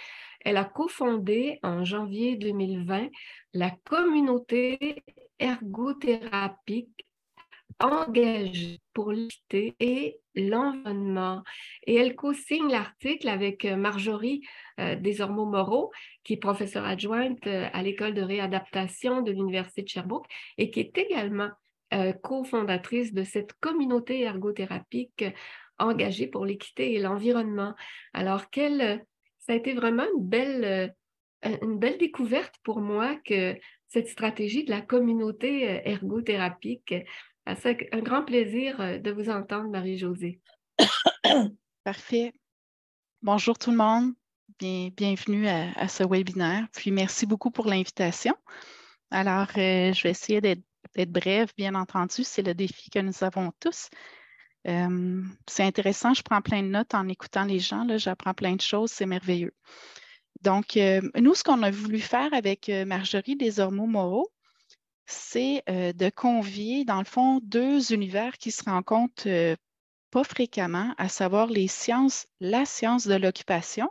elle a cofondé en janvier 2020 la communauté ergothérapique engagée pour l'équité et l'environnement. Et elle co-signe l'article avec Marjorie Desormeaux-Moreau, qui est professeure adjointe à l'école de réadaptation de l'Université de Sherbrooke et qui est également cofondatrice de cette communauté ergothérapique engagée pour l'équité et l'environnement. Alors, ça a été vraiment une belle découverte pour moi que cette stratégie de la communauté ergothérapique. C'est un grand plaisir de vous entendre, Marie-Josée. Parfait. Bonjour tout le monde. Bienvenue à ce webinaire. Puis merci beaucoup pour l'invitation. Alors, je vais essayer d'être brève, bien entendu, c'est le défi que nous avons tous. C'est intéressant, je prends plein de notes en écoutant les gens, j'apprends plein de choses, c'est merveilleux. Donc, nous, ce qu'on a voulu faire avec Marjorie Desormeaux-Moreau, c'est de convier, dans le fond, deux univers qui se rencontrent pas fréquemment, à savoir les sciences, la science de l'occupation,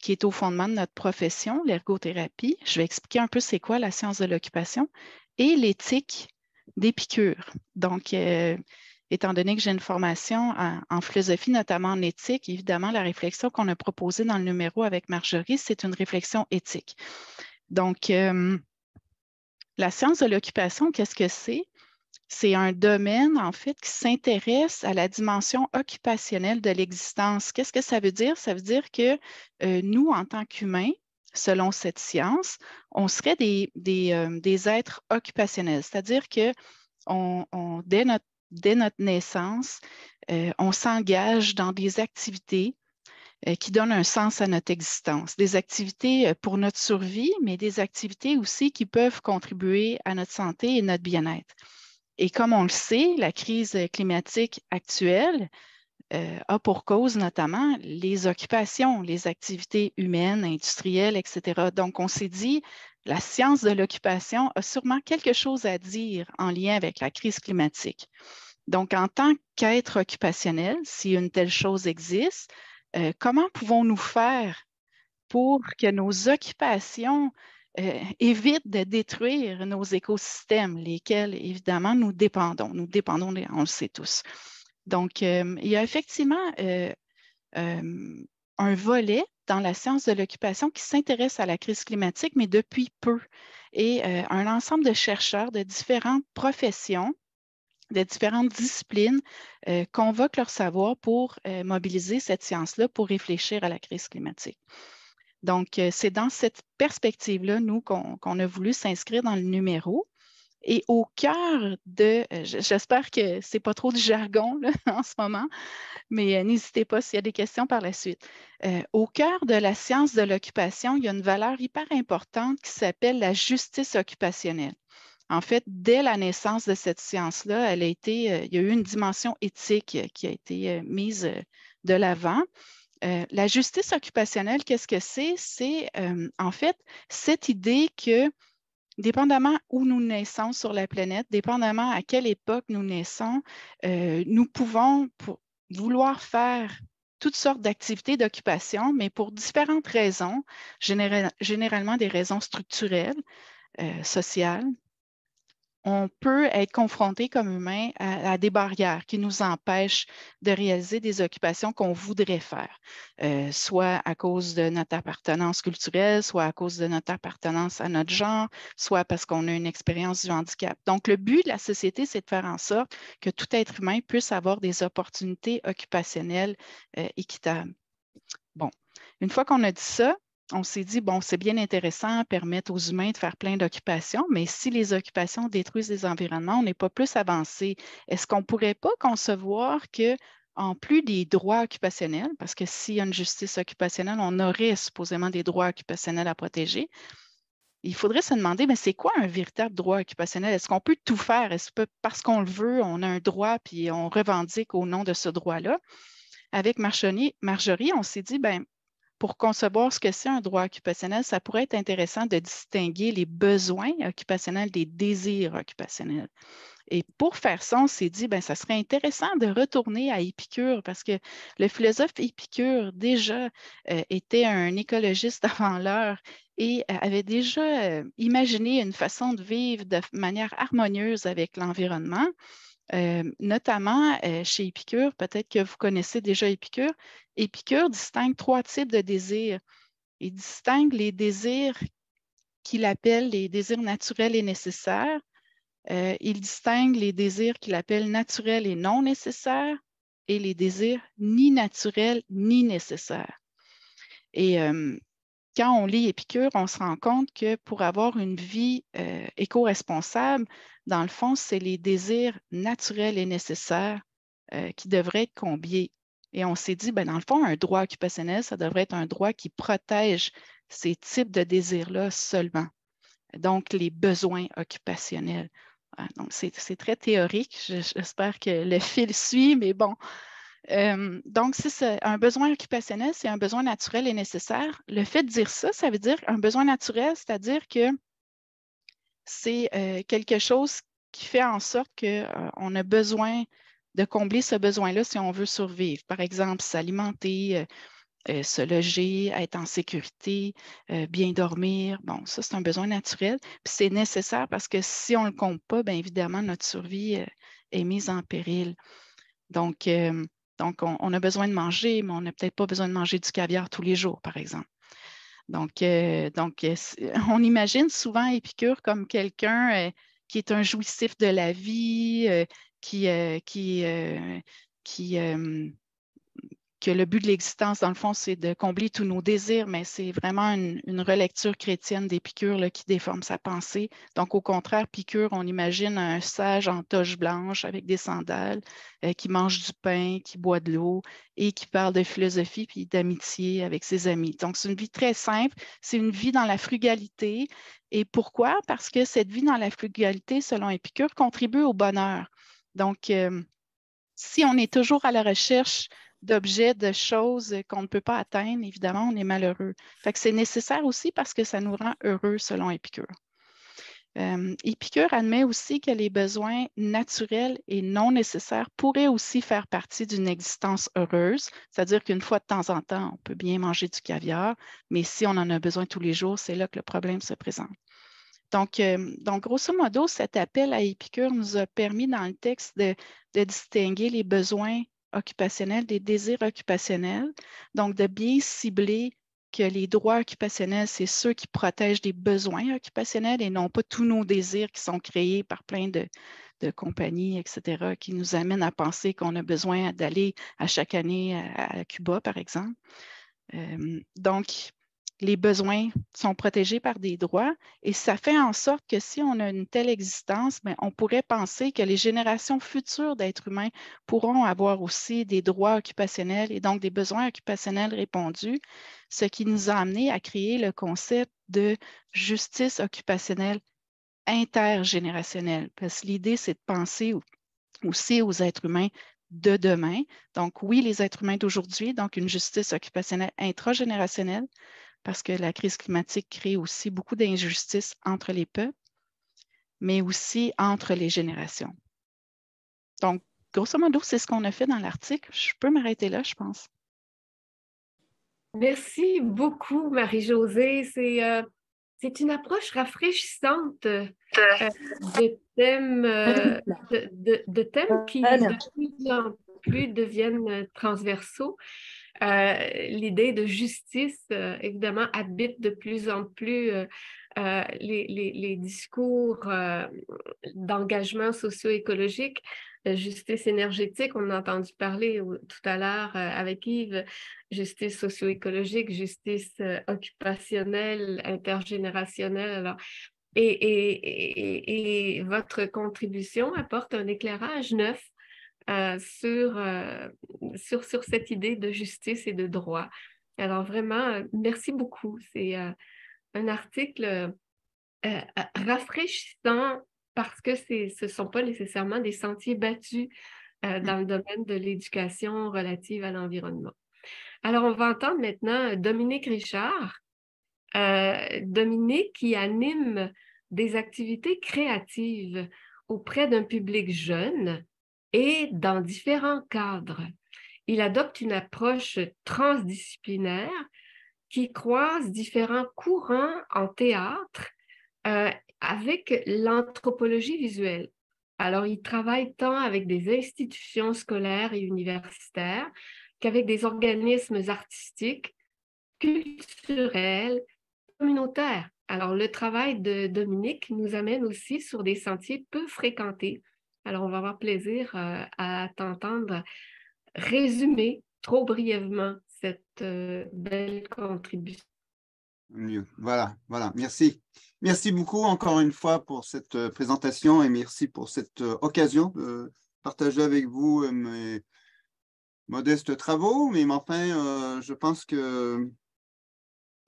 qui est au fondement de notre profession, l'ergothérapie. Je vais expliquer un peu c'est quoi la science de l'occupation, et l'éthique d'Épicure. Donc, étant donné que j'ai une formation en philosophie, notamment en éthique, évidemment, la réflexion qu'on a proposée dans le numéro avec Marjorie, c'est une réflexion éthique. Donc, la science de l'occupation, qu'est-ce que c'est? C'est un domaine, en fait, qui s'intéresse à la dimension occupationnelle de l'existence. Qu'est-ce que ça veut dire? Ça veut dire que nous, en tant qu'humains, selon cette science, on serait des êtres occupationnels, c'est-à-dire que dès notre naissance, on s'engage dans des activités qui donnent un sens à notre existence, des activités pour notre survie, mais des activités aussi qui peuvent contribuer à notre santé et notre bien-être. Et comme on le sait, la crise climatique actuelle a pour cause notamment les occupations, les activités humaines, industrielles, etc. Donc, on s'est dit, la science de l'occupation a sûrement quelque chose à dire en lien avec la crise climatique. Donc, en tant qu'être occupationnel, si une telle chose existe, comment pouvons-nous faire pour que nos occupations évitent de détruire nos écosystèmes, lesquels, évidemment, nous dépendons. Nous dépendons, on le sait tous. Donc, il y a effectivement un volet dans la science de l'occupation qui s'intéresse à la crise climatique, mais depuis peu. Et un ensemble de chercheurs de différentes professions, de différentes disciplines, convoquent leur savoir pour mobiliser cette science-là pour réfléchir à la crise climatique. Donc, c'est dans cette perspective-là, nous, qu'on a voulu s'inscrire dans le numéro. Et au cœur de, j'espère que ce n'est pas trop du jargon là, en ce moment, mais n'hésitez pas s'il y a des questions par la suite. Au cœur de la science de l'occupation, il y a une valeur hyper importante qui s'appelle la justice occupationnelle. En fait, dès la naissance de cette science-là, il y a eu une dimension éthique qui a été mise de l'avant. La justice occupationnelle, qu'est-ce que c'est? C'est en fait cette idée que dépendamment où nous naissons sur la planète, dépendamment à quelle époque nous naissons, nous pouvons vouloir faire toutes sortes d'activités d'occupation, mais pour différentes raisons, généralement des raisons structurelles, sociales. On peut être confronté comme humain à des barrières qui nous empêchent de réaliser des occupations qu'on voudrait faire, soit à cause de notre appartenance culturelle, soit à cause de notre appartenance à notre genre, soit parce qu'on a une expérience du handicap. Donc, le but de la société, c'est de faire en sorte que tout être humain puisse avoir des opportunités occupationnelles équitables. Bon, une fois qu'on a dit ça, on s'est dit, bon, c'est bien intéressant, permettre aux humains de faire plein d'occupations, mais si les occupations détruisent les environnements, on n'est pas plus avancé. Est-ce qu'on ne pourrait pas concevoir que, en plus des droits occupationnels, parce que s'il y a une justice occupationnelle, on aurait supposément des droits occupationnels à protéger, il faudrait se demander, mais c'est quoi un véritable droit occupationnel? Est-ce qu'on peut tout faire? Est-ce que parce qu'on le veut, on a un droit, puis on revendique au nom de ce droit-là? Avec Marjorie, on s'est dit, bien, pour concevoir ce que c'est un droit occupationnel, ça pourrait être intéressant de distinguer les besoins occupationnels des désirs occupationnels. Et pour faire ça, on s'est dit, bien, ça serait intéressant de retourner à Épicure, parce que le philosophe Épicure, déjà, était un écologiste avant l'heure et avait déjà imaginé une façon de vivre de manière harmonieuse avec l'environnement. Notamment chez Épicure, peut-être que vous connaissez déjà Épicure, Épicure distingue trois types de désirs. Il distingue les désirs qu'il appelle les désirs naturels et nécessaires. Il distingue les désirs qu'il appelle naturels et non nécessaires et les désirs ni naturels ni nécessaires. Et quand on lit Épicure, on se rend compte que pour avoir une vie éco-responsable, dans le fond, c'est les désirs naturels et nécessaires qui devraient être comblés. Et on s'est dit, ben, dans le fond, un droit occupationnel, ça devrait être un droit qui protège ces types de désirs-là seulement. Donc, les besoins occupationnels. Donc, c'est très théorique. J'espère que le fil suit, mais bon. Donc, si c'est un besoin occupationnel, c'est un besoin naturel et nécessaire. Le fait de dire ça, ça veut dire un besoin naturel, c'est-à-dire que c'est quelque chose qui fait en sorte qu'on a besoin de combler ce besoin-là si on veut survivre. Par exemple, s'alimenter, se loger, être en sécurité, bien dormir. Bon, ça, c'est un besoin naturel. Puis c'est nécessaire parce que si on ne le compte pas, bien évidemment, notre survie est mise en péril. Donc, on a besoin de manger, mais on n'a peut-être pas besoin de manger du caviar tous les jours, par exemple. Donc on imagine souvent Épicure comme quelqu'un qui est un jouissif de la vie, que le but de l'existence, dans le fond, c'est de combler tous nos désirs, mais c'est vraiment une relecture chrétienne d'Épicure qui déforme sa pensée. Donc, au contraire, Épicure, on imagine un sage en toche blanche avec des sandales, qui mange du pain, qui boit de l'eau et qui parle de philosophie puis d'amitié avec ses amis. Donc, c'est une vie très simple, c'est une vie dans la frugalité. Et pourquoi? Parce que cette vie dans la frugalité, selon Épicure, contribue au bonheur. Donc, si on est toujours à la recherche d'objets, de choses qu'on ne peut pas atteindre, évidemment, on est malheureux. Fait que c'est nécessaire aussi parce que ça nous rend heureux, selon Épicure. Épicure admet aussi que les besoins naturels et non nécessaires pourraient aussi faire partie d'une existence heureuse, c'est-à-dire qu'une fois de temps en temps, on peut bien manger du caviar, mais si on en a besoin tous les jours, c'est là que le problème se présente. Donc, grosso modo, cet appel à Épicure nous a permis dans le texte de distinguer les besoins occupationnels, des désirs occupationnels, donc de bien cibler que les droits occupationnels, c'est ceux qui protègent des besoins occupationnels et non pas tous nos désirs qui sont créés par plein de compagnies, etc., qui nous amènent à penser qu'on a besoin d'aller à chaque année à Cuba, par exemple. Donc, les besoins sont protégés par des droits et ça fait en sorte que si on a une telle existence, bien, on pourrait penser que les générations futures d'êtres humains pourront avoir aussi des droits occupationnels et donc des besoins occupationnels répondus, ce qui nous a amené à créer le concept de justice occupationnelle intergénérationnelle. Parce que l'idée, c'est de penser aussi aux êtres humains de demain. Donc oui, les êtres humains d'aujourd'hui, donc une justice occupationnelle intragénérationnelle, parce que la crise climatique crée aussi beaucoup d'injustices entre les peuples, mais aussi entre les générations. Donc, grosso modo, c'est ce qu'on a fait dans l'article. Je peux m'arrêter là, je pense. Merci beaucoup, Marie-Josée. C'est une approche rafraîchissante de thèmes qui, de plus en plus, deviennent transversaux. L'idée de justice, évidemment, habite de plus en plus les discours d'engagement socio-écologique, justice énergétique, on a entendu parler tout à l'heure avec Yves, justice socio-écologique, justice occupationnelle, intergénérationnelle. Alors, et votre contribution apporte un éclairage neuf sur cette idée de justice et de droit. Alors vraiment, merci beaucoup. C'est un article rafraîchissant parce que ce ne sont pas nécessairement des sentiers battus dans le domaine de l'éducation relative à l'environnement. Alors, on va entendre maintenant Dominique Richard. Dominique qui anime des activités créatives auprès d'un public jeune et dans différents cadres. Il adopte une approche transdisciplinaire qui croise différents courants en théâtre avec l'anthropologie visuelle. Alors, il travaille tant avec des institutions scolaires et universitaires qu'avec des organismes artistiques, culturels, communautaires. Alors, le travail de Dominique nous amène aussi sur des sentiers peu fréquentés. Alors, on va avoir plaisir à t'entendre résumer trop brièvement cette belle contribution. Voilà. Merci. Merci beaucoup encore une fois pour cette présentation et merci pour cette occasion de partager avec vous mes modestes travaux. Mais enfin, je pense que,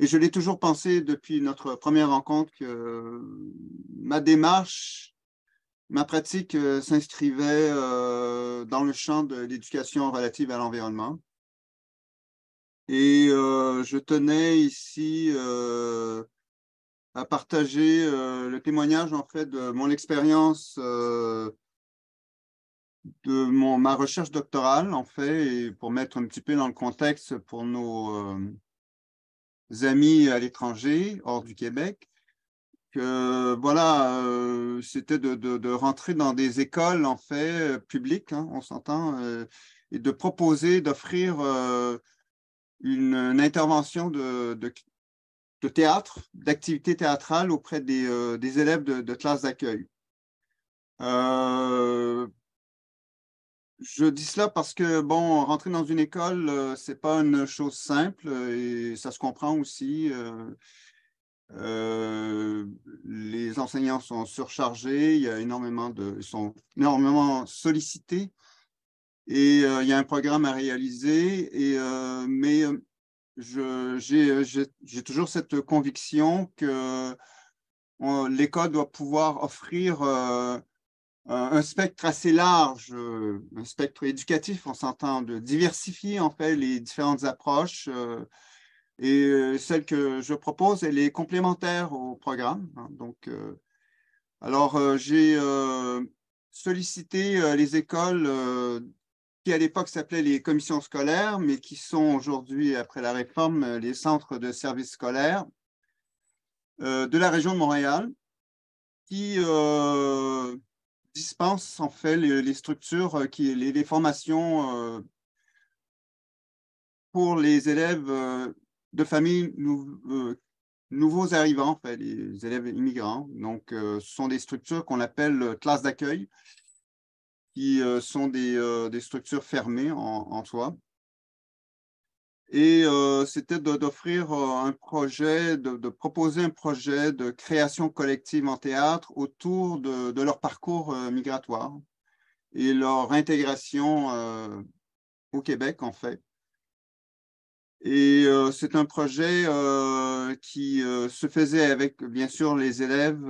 et je l'ai toujours pensé depuis notre première rencontre, que ma démarche, ma pratique s'inscrivait dans le champ de l'éducation relative à l'environnement. Et je tenais ici à partager le témoignage en fait de mon expérience de ma recherche doctorale en fait, et pour mettre un petit peu dans le contexte pour nos amis à l'étranger, hors du Québec, que voilà, c'était de rentrer dans des écoles en fait publiques, hein, on s'entend, et de proposer, d'offrir une intervention de théâtre, d'activité théâtrale auprès des élèves de classes d'accueil. Je dis cela parce que, bon, rentrer dans une école, ce n'est pas une chose simple et ça se comprend aussi. Les enseignants sont surchargés, ils sont énormément sollicités. Et il y a un programme à réaliser, mais j'ai toujours cette conviction que l'école doit pouvoir offrir un spectre assez large, un spectre éducatif, on s'entend, de diversifier en fait les différentes approches. Et celle que je propose, elle est complémentaire au programme. Hein, donc, j'ai sollicité les écoles qui à l'époque s'appelaient les commissions scolaires, mais qui sont aujourd'hui, après la réforme, les centres de services scolaires de la région de Montréal, qui dispensent en fait les structures, les formations pour les élèves de familles nouveaux arrivants, en fait, les élèves immigrants. Donc, ce sont des structures qu'on appelle classes d'accueil, qui sont des structures fermées en soi. Et c'était d'offrir un projet, de proposer un projet de création collective en théâtre autour de leur parcours migratoire et leur intégration au Québec, en fait. Et c'est un projet qui se faisait avec, bien sûr, les élèves,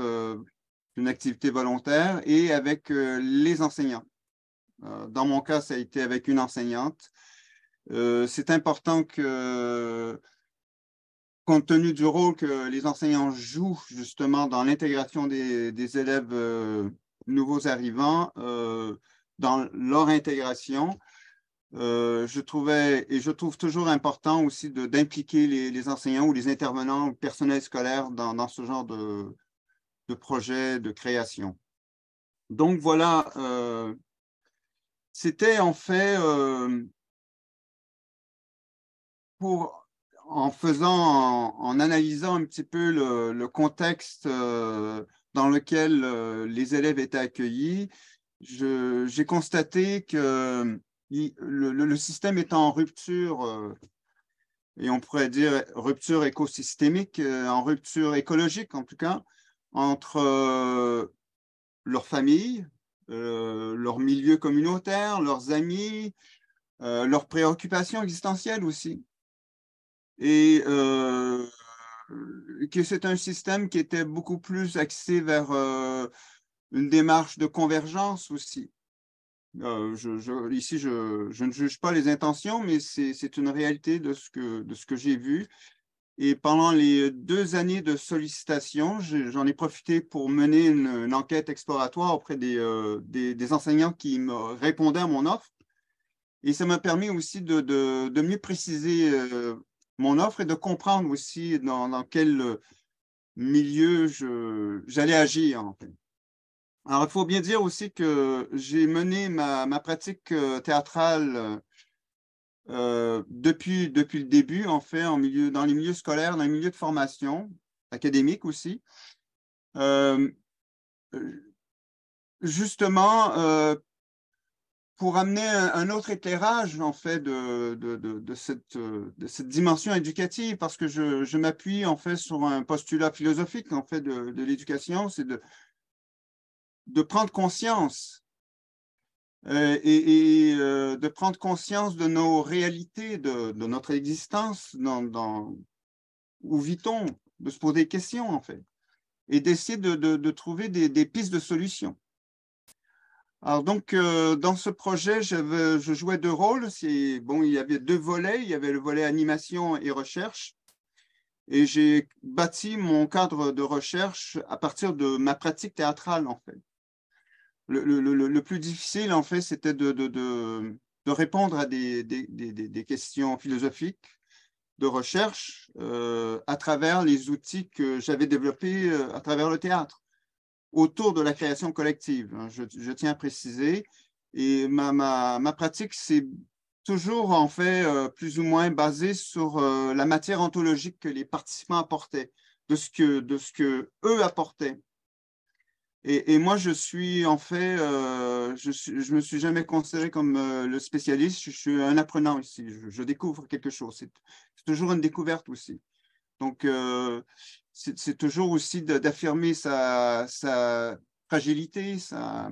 une activité volontaire, et avec les enseignants. Dans mon cas, ça a été avec une enseignante. C'est important que, compte tenu du rôle que les enseignants jouent justement dans l'intégration des élèves nouveaux arrivants, dans leur intégration, je trouvais et je trouve toujours important aussi d'impliquer les enseignants ou les intervenants ou le personnel scolaire dans ce genre de projet de création. Donc voilà, c'était en fait en analysant un petit peu le contexte dans lequel les élèves étaient accueillis, j'ai constaté que le système est en rupture, et on pourrait dire rupture écosystémique, en rupture écologique en tout cas, entre leur famille, leur milieu communautaire, leurs amis, leurs préoccupations existentielles aussi. Et que c'est un système qui était beaucoup plus axé vers une démarche de convergence aussi. Ici, je ne juge pas les intentions, mais c'est une réalité de ce que j'ai vu. Et pendant les 2 années de sollicitation, j'en ai profité pour mener une enquête exploratoire auprès des enseignants qui me répondaient à mon offre. Et ça m'a permis aussi de mieux préciser mon offre et de comprendre aussi dans quel milieu j'allais agir, en fait. Alors, il faut bien dire aussi que j'ai mené ma pratique théâtrale depuis le début, en fait, dans les milieux scolaires, dans les milieux de formation, académique aussi. Justement, pour amener un autre éclairage, en fait, de cette dimension éducative, parce que je m'appuie, en fait, sur un postulat philosophique, en fait, de l'éducation, c'est de prendre conscience de prendre conscience de nos réalités, de notre existence, où vit-on, de se poser des questions en fait, et d'essayer de trouver des pistes de solutions. Alors donc, dans ce projet, je jouais 2 rôles. Bon, il y avait 2 volets, il y avait le volet animation et recherche, et j'ai bâti mon cadre de recherche à partir de ma pratique théâtrale en fait. Le plus difficile, en fait, c'était de répondre à des questions philosophiques de recherche à travers les outils que j'avais développés à travers le théâtre, autour de la création collective, hein, je tiens à préciser. Et ma pratique, c'est toujours, en fait, plus ou moins basée sur la matière ontologique que les participants apportaient, de ce que eux apportaient. Et moi, je suis en fait, je me suis jamais considéré comme le spécialiste. Je suis un apprenant ici. Je découvre quelque chose. C'est toujours une découverte aussi. Donc, c'est toujours aussi d'affirmer sa fragilité, sa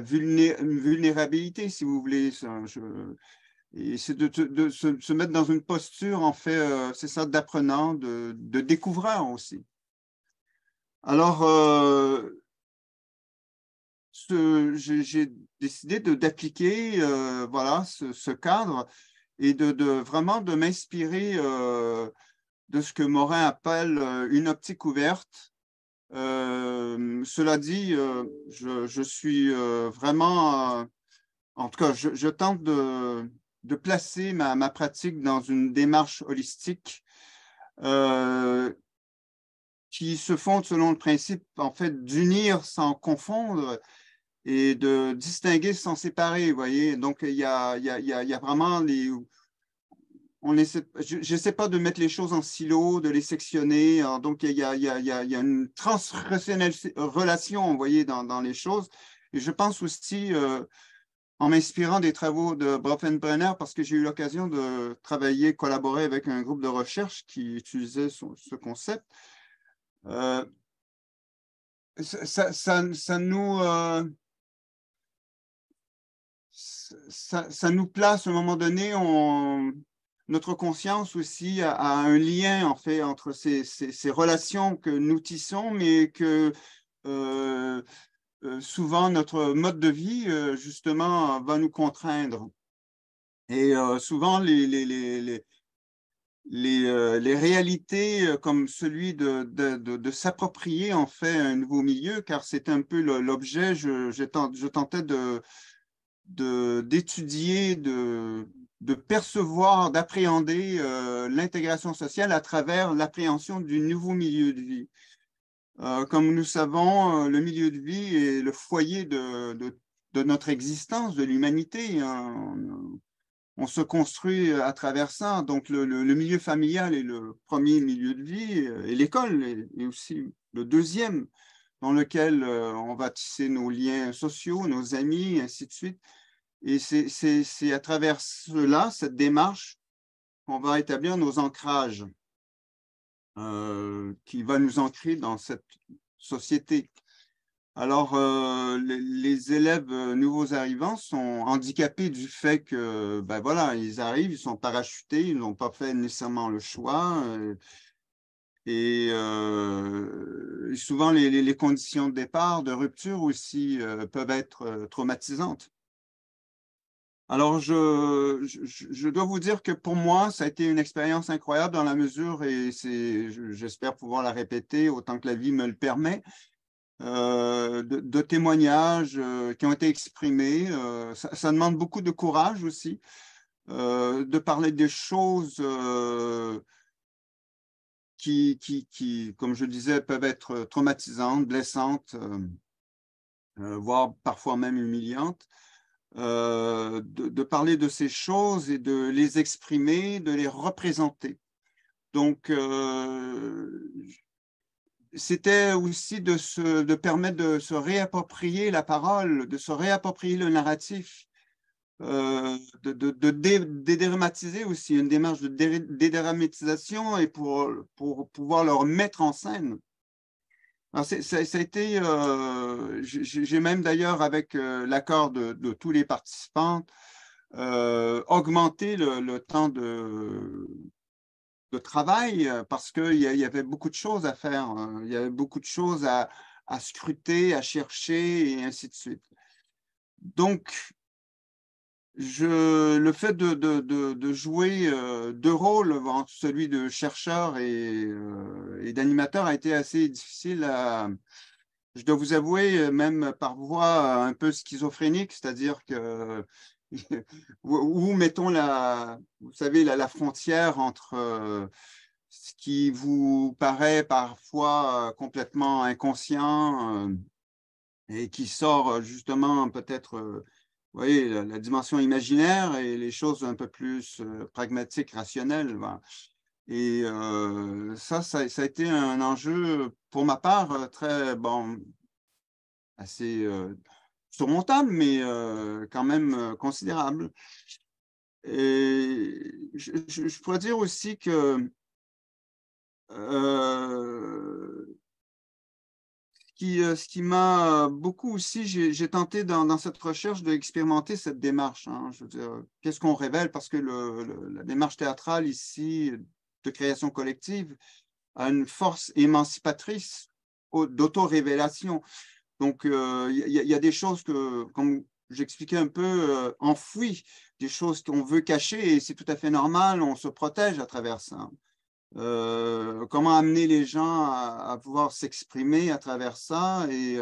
vulnérabilité, si vous voulez. Et c'est de se mettre dans une posture, en fait, c'est ça, d'apprenant, de découvreur aussi. Alors, j'ai décidé d'appliquer voilà, ce cadre et vraiment de m'inspirer de ce que Morin appelle une optique ouverte. Cela dit, je suis vraiment, en tout cas, je tente de placer ma pratique dans une démarche holistique qui se fonde selon le principe, en fait, d'unir sans confondre et de distinguer sans séparer, vous voyez. Donc, il y a vraiment les... J'essaie pas de mettre les choses en silos, de les sectionner. Alors, donc, il y a une transrelation, vous voyez, dans les choses. Et je pense aussi, en m'inspirant des travaux de Brofenbrenner, parce que j'ai eu l'occasion de travailler, collaborer avec un groupe de recherche qui utilisait ce concept. Ça nous place à un moment donné, notre conscience aussi a un lien en fait entre ces relations que nous tissons, mais que souvent notre mode de vie justement va nous contraindre. Et souvent les réalités comme celui de s'approprier en fait un nouveau milieu, car c'est un peu l'objet, je tentais d'étudier, de percevoir, d'appréhender l'intégration sociale à travers l'appréhension du nouveau milieu de vie. Comme nous savons, le milieu de vie est le foyer de notre existence, de l'humanité. On se construit à travers ça. Donc, le milieu familial est le premier milieu de vie, et l'école est aussi le deuxième, dans lequel on va tisser nos liens sociaux, nos amis, ainsi de suite. Et c'est à travers cela, cette démarche, qu'on va établir nos ancrages, qui va nous ancrer dans cette société. Alors, les élèves nouveaux arrivants sont handicapés du fait que, ben voilà, ils arrivent, ils sont parachutés, ils n'ont pas fait nécessairement le choix. Et souvent, les conditions de départ, de rupture aussi, peuvent être traumatisantes. Alors, je dois vous dire que pour moi, ça a été une expérience incroyable dans la mesure, et j'espère pouvoir la répéter autant que la vie me le permet, de témoignages qui ont été exprimés. Ça demande beaucoup de courage aussi, de parler des choses qui, comme je disais, peuvent être traumatisantes, blessantes, voire parfois même humiliantes. De parler de ces choses et de les exprimer, de les représenter. Donc, c'était aussi de permettre de se réapproprier la parole, de se réapproprier le narratif, dédramatiser aussi, une démarche de dédramatisation et pour pouvoir le remettre en scène. Alors ça a été, j'ai même d'ailleurs, avec l'accord de tous les participants, augmenté le temps de travail, parce qu'il y avait beaucoup de choses à faire, il y avait beaucoup de choses à scruter, à chercher, et ainsi de suite. Donc, le fait de jouer deux rôles, celui de chercheur et d'animateur, a été assez difficile à, je dois vous avouer, même par voie un peu schizophrénique, c'est-à-dire que où mettons vous savez, la frontière entre ce qui vous paraît parfois complètement inconscient et qui sort justement peut-être vous voyez, la dimension imaginaire et les choses un peu plus pragmatiques, rationnelles. Voilà. Et ça a été un enjeu, pour ma part, très, bon, assez surmontable, mais quand même considérable. Et je pourrais dire aussi que ce qui m'a beaucoup aussi, j'ai tenté dans cette recherche d'expérimenter cette démarche. Hein, je veux dire, qu'est-ce qu'on révèle? Parce que la démarche théâtrale ici, de création collective, a une force émancipatrice d'auto-révélation. Donc, il y a des choses que, comme j'expliquais un peu, enfouies, des choses qu'on veut cacher, et c'est tout à fait normal, on se protège à travers ça. Comment amener les gens à pouvoir s'exprimer à travers ça et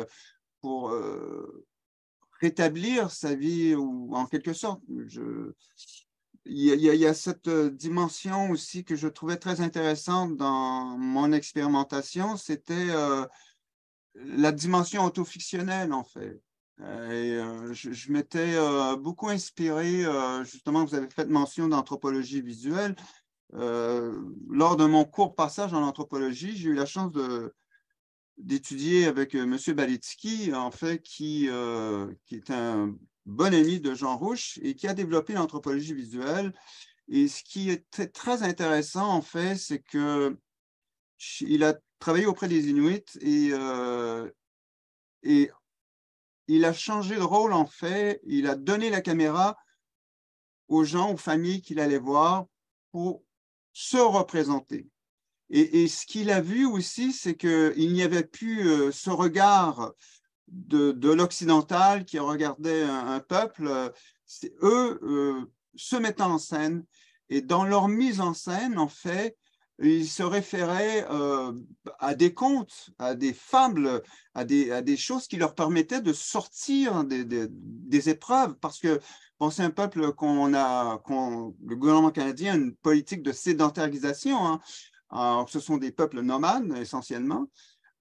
pour rétablir sa vie, ou en quelque sorte. Il y a cette dimension aussi que je trouvais très intéressante dans mon expérimentation, c'était la dimension autofictionnelle en fait. Je m'étais beaucoup inspiré, justement vous avez fait mention d'anthropologie visuelle. Lors de mon court passage en anthropologie, j'ai eu la chance d'étudier avec M. Balitsky, en fait, qui est un bon ami de Jean Rouche et qui a développé l'anthropologie visuelle. Et ce qui est très intéressant, en fait, c'est qu'il a travaillé auprès des Inuits et il a changé de rôle, en fait. Il a donné la caméra aux gens, aux familles qu'il allait voir pour se représenter. Et ce qu'il a vu aussi, c'est qu'il n'y avait plus ce regard de l'occidental qui regardait un peuple. C'est eux se mettant en scène. Et dans leur mise en scène, en fait, il se référait à des contes, à des fables, à des choses qui leur permettaient de sortir des épreuves, parce que bon, c'est un peuple le gouvernement canadien a une politique de sédentarisation, hein. Alors, ce sont des peuples nomades essentiellement.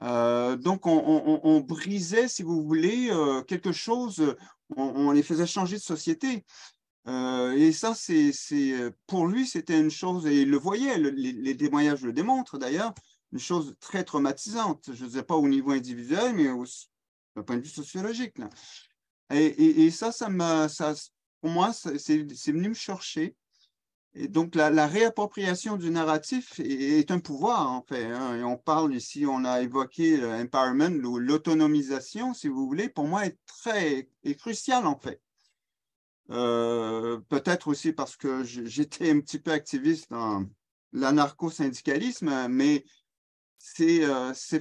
Donc, on brisait, si vous voulez, quelque chose, on les faisait changer de société. Et ça, pour lui, c'était une chose, et il le voyait, les témoignages le démontrent d'ailleurs, une chose très traumatisante, je ne disais pas au niveau individuel, mais d'un point de vue sociologique. Là. Et ça, pour moi, c'est venu me chercher. Et donc, la réappropriation du narratif est un pouvoir, en fait. Hein. Et on parle ici, on a évoqué l'empowerment, l'autonomisation, si vous voulez, pour moi, est cruciale, en fait. Peut-être aussi parce que j'étais un petit peu activiste dans l'anarcho-syndicalisme, mais c'est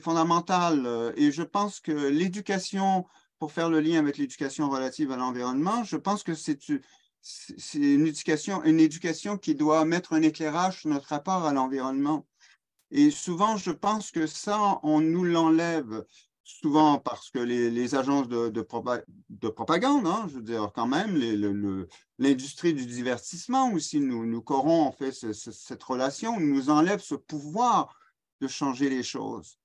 fondamental. Et je pense que l'éducation, pour faire le lien avec l'éducation relative à l'environnement, je pense que c'est une éducation qui doit mettre un éclairage sur notre rapport à l'environnement. Et souvent, je pense que ça, on nous l'enlève, souvent parce que les agences de propagande, hein, je veux dire, quand même, l'industrie du divertissement aussi nous corrompt, en fait, cette relation, nous enlève ce pouvoir de changer les choses.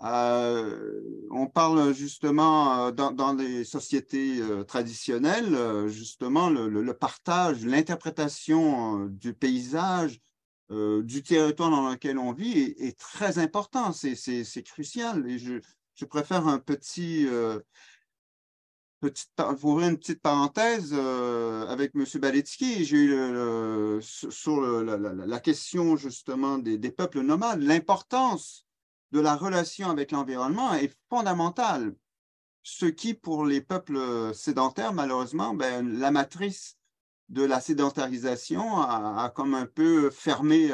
On parle justement dans les sociétés traditionnelles, justement le partage, l'interprétation du paysage, du territoire dans lequel on vit est très important, c'est crucial. Et je préfère vous ouvrir une petite parenthèse avec M. Baletsky. J'ai eu sur la question justement des peuples nomades, l'importance de la relation avec l'environnement est fondamentale. Ce qui, pour les peuples sédentaires, malheureusement, ben, la matrice de la sédentarisation a comme un peu fermé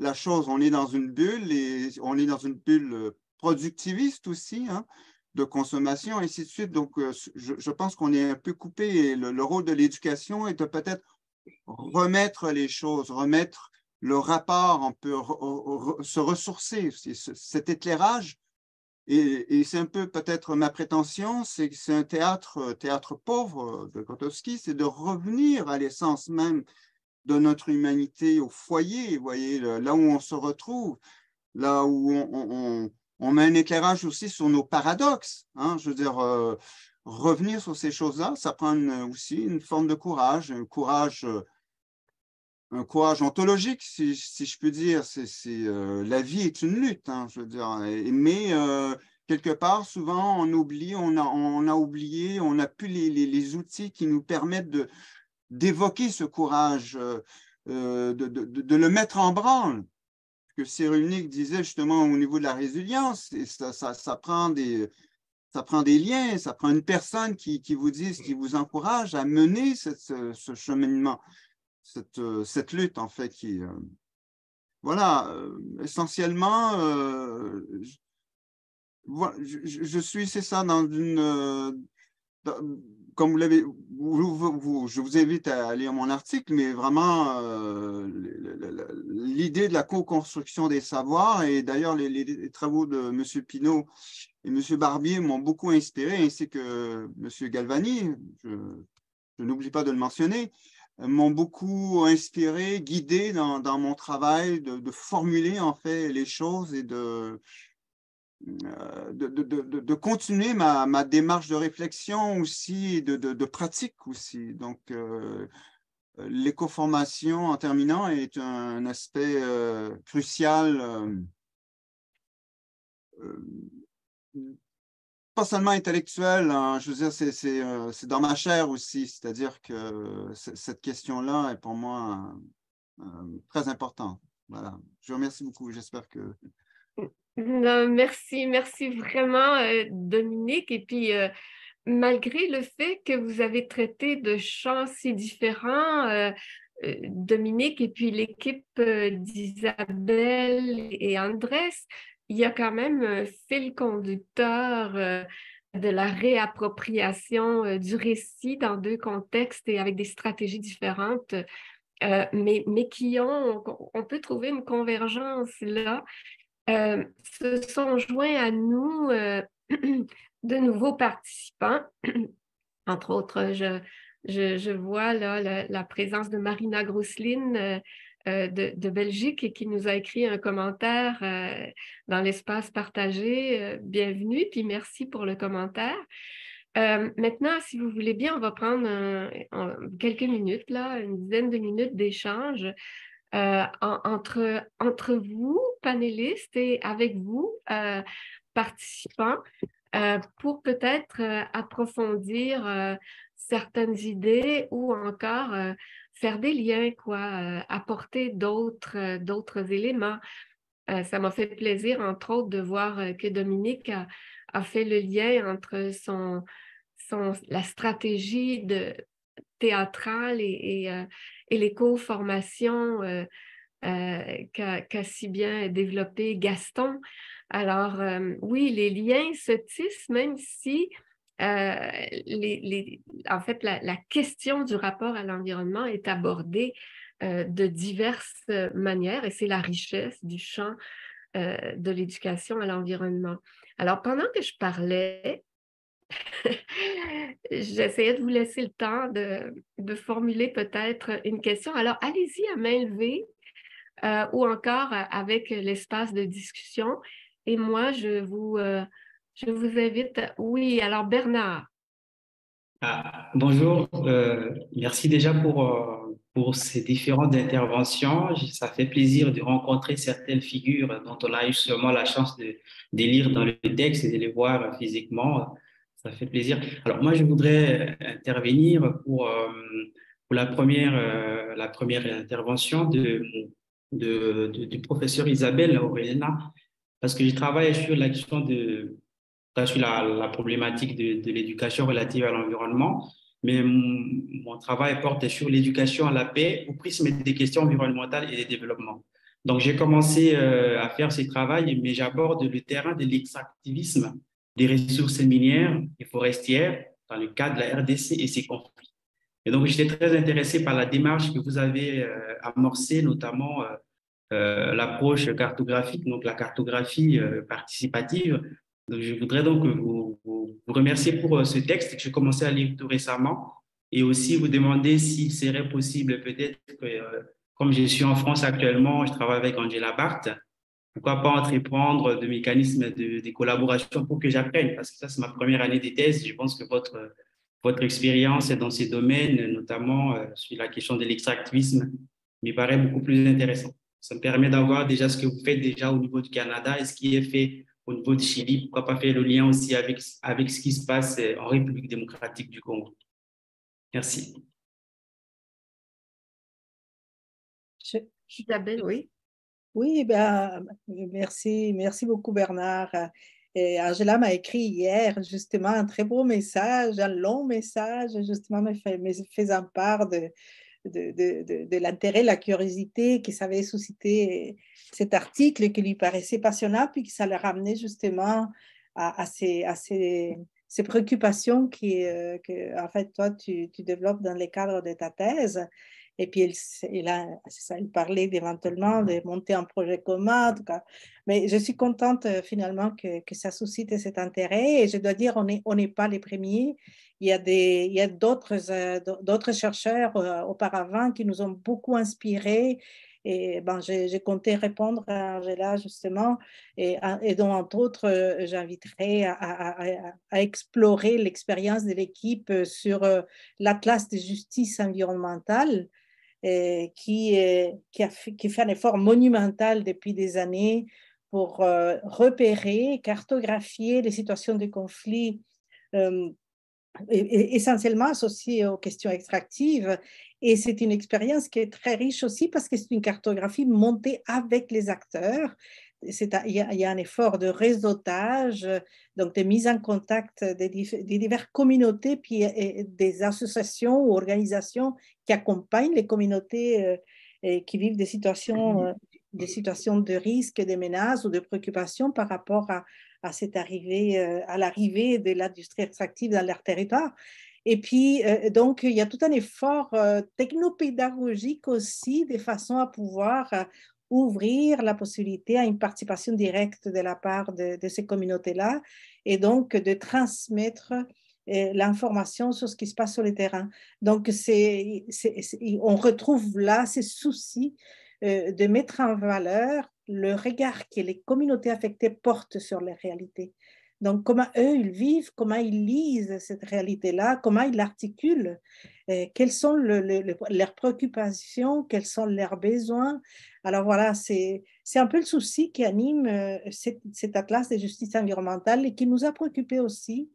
la chose. On est dans une bulle, et on est dans une bulle productiviste aussi, hein, de consommation, et ainsi de suite. Donc, je pense qu'on est un peu coupé, et le rôle de l'éducation est de peut-être remettre les choses, remettre le rapport, on peut se ressourcer, cet éclairage, et c'est un peu peut-être ma prétention, c'est que c'est un théâtre pauvre de Grotowski, c'est de revenir à l'essence même de notre humanité, au foyer, vous voyez, là où on se retrouve, là où on met un éclairage aussi sur nos paradoxes, hein, je veux dire, revenir sur ces choses-là, ça prend aussi une forme de courage, un courage ontologique, si je peux dire. La vie est une lutte, hein, je veux dire. Mais quelque part, souvent, on oublie, on a oublié, on n'a plus les outils qui nous permettent d'évoquer ce courage, de le mettre en branle. Que Cyrulnik disait justement au niveau de la résilience, et ça prend des liens, ça prend une personne qui vous dise, qui vous encourage à mener ce cheminement. Cette lutte, en fait, qui... voilà, essentiellement, je suis, c'est ça, dans une... comme vous l'avez... Je vous invite à lire mon article, mais vraiment, l'idée de la co-construction des savoirs, et d'ailleurs, les travaux de M. Pineau et M. Barbier m'ont beaucoup inspiré, ainsi que M. Galvani, je n'oublie pas de le mentionner, m'ont beaucoup inspiré, guidé dans mon travail de formuler en fait les choses et de continuer ma démarche de réflexion aussi et de pratique aussi. Donc, l'éco-formation, en terminant, est un aspect crucial, pas seulement intellectuel, hein, je veux dire, c'est dans ma chair aussi, c'est-à-dire que cette question-là est pour moi très importante. Voilà. Je vous remercie beaucoup, j'espère que... Non, merci vraiment Dominique, et puis malgré le fait que vous avez traité de champs si différents, Dominique et puis l'équipe d'Isabelle et Andrés, il y a quand même un fil conducteur de la réappropriation du récit dans deux contextes et avec des stratégies différentes mais qui ont, on peut trouver une convergence là, se sont joints à nous de nouveaux participants. Entre autres, je vois là la présence de Marina Grousseline de Belgique et qui nous a écrit un commentaire dans l'espace partagé. Bienvenue, puis merci pour le commentaire. Maintenant, si vous voulez bien, on va prendre quelques minutes, là, une dizaine de minutes d'échange entre vous, panélistes, et avec vous, participants, pour peut-être approfondir certaines idées ou encore faire des liens, quoi, apporter d'autres éléments. Ça m'a fait plaisir, entre autres, de voir que Dominique a fait le lien entre la stratégie théâtrale et l'éco-formation qu'a si bien développé Gaston. Alors, oui, les liens se tissent, même si, en fait, la question du rapport à l'environnement est abordée de diverses manières, et c'est la richesse du champ de l'éducation à l'environnement. Alors, pendant que je parlais, j'essayais de vous laisser le temps de formuler peut-être une question. Alors, allez-y à main levée ou encore avec l'espace de discussion. Et moi, je vous invite. Oui, alors Bernard. Ah, bonjour. Merci déjà pour ces différentes interventions. Ça fait plaisir de rencontrer certaines figures dont on a eu seulement la chance de lire dans le texte et de les voir physiquement. Ça fait plaisir. Alors moi, je voudrais intervenir pour la première intervention du professeur Isabel Orellana, parce que je travaille sur l'action sur la problématique de l'éducation relative à l'environnement. Mais mon travail porte sur l'éducation à la paix au prisme des questions environnementales et des développements. Donc, j'ai commencé à faire ce travail, mais j'aborde le terrain de l'extractivisme des ressources minières et forestières dans le cadre de la RDC et ses conflits. Et donc, j'étais très intéressé par la démarche que vous avez amorcée, notamment l'approche cartographique, donc la cartographie participative. Donc, je voudrais donc vous remercier pour ce texte que j'ai commencé à lire tout récemment et aussi vous demander s'il serait possible peut-être que, comme je suis en France actuellement, je travaille avec Angela Barthes, pourquoi pas entreprendre de mécanismes de collaboration pour que j'apprenne, parce que ça, c'est ma première année de thèse. Je pense que votre expérience dans ces domaines, notamment sur la question de l'extractivisme, me paraît beaucoup plus intéressante. Ça me permet d'avoir déjà ce que vous faites déjà au niveau du Canada et ce qui est fait au niveau du Chili, pourquoi pas faire le lien aussi avec ce qui se passe en République démocratique du Congo. Merci. Isabelle, oui. Oui, ben, merci beaucoup Bernard. Et Angela m'a écrit hier justement un très beau message, un long message, justement me faisant part de l'intérêt, la curiosité que ça avait suscité cet article qui lui paraissait passionnant, puis que ça le ramenait justement à ces préoccupations que en fait toi tu développes dans le cadre de ta thèse. Et puis elle parlait éventuellement de monter un projet commun, en tout cas. Mais je suis contente finalement que ça suscite cet intérêt. Et je dois dire, on n'est pas les premiers. Il y a d'autres chercheurs auparavant qui nous ont beaucoup inspirés. Et ben, j'ai compté répondre à Angela justement, et donc entre autres, j'inviterai à explorer l'expérience de l'équipe sur l'Atlas de justice environnementale, qui fait un effort monumental depuis des années pour repérer, cartographier les situations de conflit essentiellement associées aux questions extractives. Et c'est une expérience qui est très riche aussi parce que c'est une cartographie montée avec les acteurs. Il y a un effort de réseautage, donc de mise en contact des diverses communautés, puis des associations ou organisations qui accompagnent les communautés et qui vivent des situations de risque, des menaces ou de préoccupations par rapport à l'arrivée de l'industrie extractive dans leur territoire. Et puis, donc, il y a tout un effort technopédagogique aussi, de façon à pouvoir ouvrir la possibilité à une participation directe de la part de ces communautés-là, et donc de transmettre l'information sur ce qui se passe sur le terrain. Donc, on retrouve là ces soucis de mettre en valeur le regard que les communautés affectées portent sur les réalités. Donc, comment eux, ils vivent, comment ils lisent cette réalité-là, comment ils l'articulent, quelles sont leurs préoccupations, quels sont leurs besoins. Alors voilà, c'est un peu le souci qui anime cet atlas de justice environnementale et qui nous a préoccupés aussi.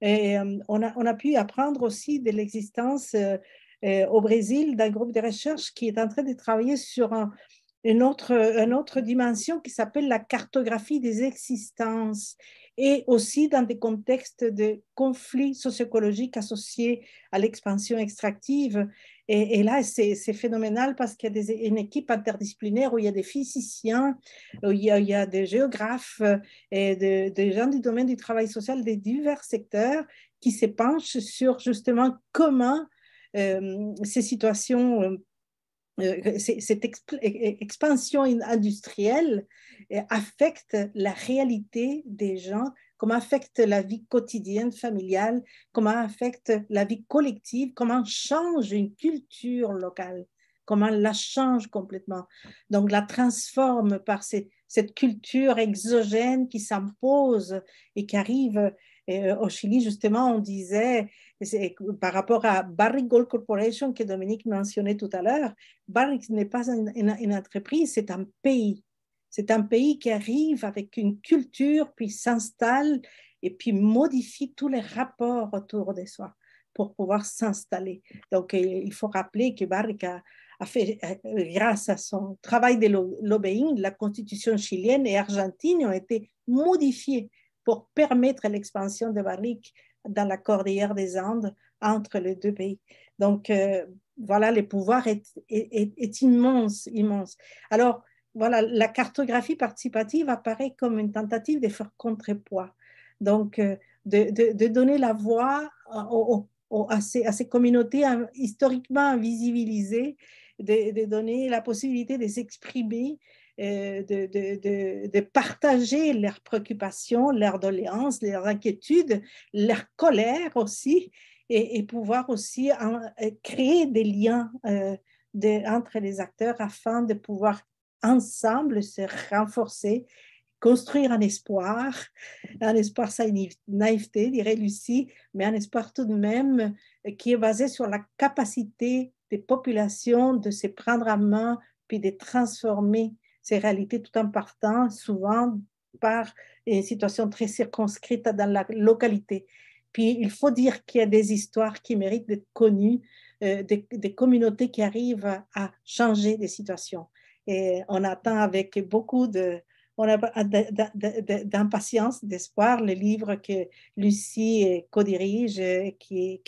Et, on a pu apprendre aussi de l'existence au Brésil d'un groupe de recherche qui est en train de travailler sur une autre dimension qui s'appelle la cartographie des existences, et aussi dans des contextes de conflits socio-écologiques associés à l'expansion extractive. Et là, c'est phénoménal parce qu'il y a une équipe interdisciplinaire où il y a des physiciens, où il y a des géographes, et des gens du domaine du travail social, des divers secteurs qui se penchent sur justement comment ces situations cette expansion industrielle affecte la réalité des gens, comment affecte la vie quotidienne familiale, comment affecte la vie collective, comment change une culture locale, comment la change complètement. Donc, la transforme par cette culture exogène qui s'impose et qui arrive. Et au Chili, justement, on disait, par rapport à Barrick Gold Corporation que Dominique mentionnait tout à l'heure, Barrick n'est pas une entreprise, c'est un pays. C'est un pays qui arrive avec une culture, puis s'installe et puis modifie tous les rapports autour de soi pour pouvoir s'installer. Donc, il faut rappeler que Barrick a fait, grâce à son travail de lobbying, la constitution chilienne et argentine ont été modifiées pour permettre l'expansion de Barrick dans la cordillère des Andes entre les deux pays. Donc, voilà, le pouvoir est immense, immense. Alors, voilà, la cartographie participative apparaît comme une tentative de faire contrepoids, donc de donner la voix à ces communautés historiquement invisibilisées, de donner la possibilité de s'exprimer, de partager leurs préoccupations, leurs doléances, leurs inquiétudes, leurs colères aussi, et pouvoir aussi créer des liens entre les acteurs afin de pouvoir ensemble se renforcer, construire un espoir sans naïveté, dirait Lucie, mais un espoir tout de même qui est basé sur la capacité des populations de se prendre en main puis de transformer ces réalités tout en partant souvent par une situation très circonscrite dans la localité. Puis il faut dire qu'il y a des histoires qui méritent d'être connues, des communautés qui arrivent à changer des situations. Et on attend avec beaucoup d'impatience, d'espoir, le livre que Lucie co-dirige, qui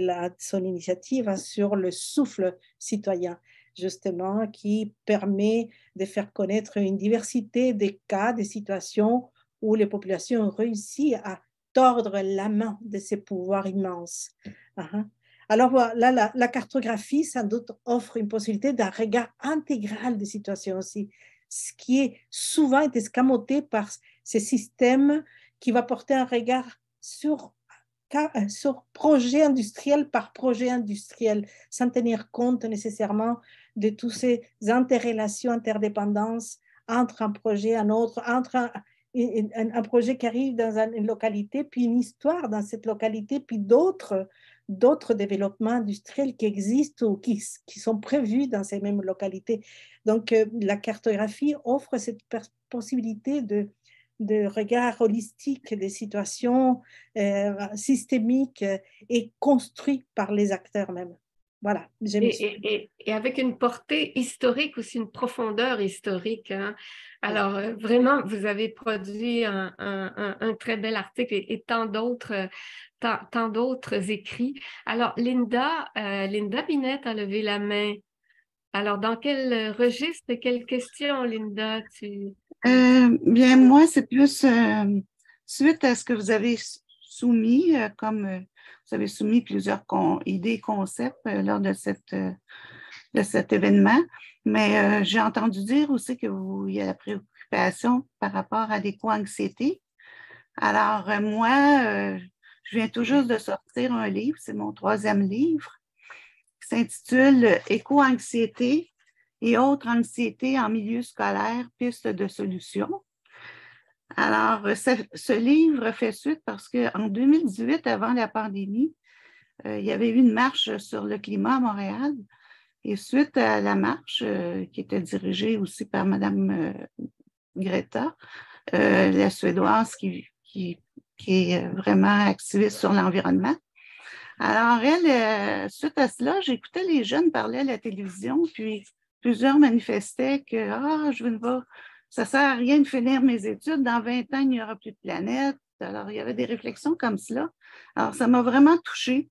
a son initiative sur le souffle citoyen, justement, qui permet de faire connaître une diversité des cas, des situations où les populations ont réussi à tordre la main de ces pouvoirs immenses. Alors voilà, la cartographie, sans doute, offre une possibilité d'un regard intégral des situations aussi, ce qui est souvent escamoté par ces systèmes qui va porter un regard sur projet industriel par projet industriel, sans tenir compte nécessairement de toutes ces interrelations, interdépendances entre un projet et un autre, entre un projet qui arrive dans une localité, puis une histoire dans cette localité, puis d'autres développements industriels qui existent ou qui sont prévus dans ces mêmes localités. Donc, la cartographie offre cette possibilité de regard holistique des situations systémiques et construit par les acteurs même. Voilà. Et avec une portée historique aussi, une profondeur historique. Hein? Alors, vraiment, vous avez produit un très bel article et tant d'autres écrits. Alors, Linda Binette a levé la main. Alors, dans quel registre, quelles questions, Linda, bien, moi, c'est plus suite à ce que vous avez soumis comme Vous avez soumis plusieurs idées, concepts lors de cet événement, mais j'ai entendu dire aussi qu'il y a la préoccupation par rapport à l'éco-anxiété. Alors moi, je viens tout juste de sortir un livre, c'est mon 3e livre, qui s'intitule « Éco-anxiété et autres anxiétés en milieu scolaire, pistes de solutions ». Alors, ce livre fait suite parce qu'en 2018, avant la pandémie, il y avait eu une marche sur le climat à Montréal. Et suite à la marche, qui était dirigée aussi par Mme Greta, la Suédoise qui est vraiment activiste sur l'environnement. Alors, elle, suite à cela, j'écoutais les jeunes parler à la télévision, puis plusieurs manifestaient que « Ah, je ne vais... Ça ne sert à rien de finir mes études. Dans 20 ans, il n'y aura plus de planète. » Alors, il y avait des réflexions comme cela. Alors, ça m'a vraiment touchée.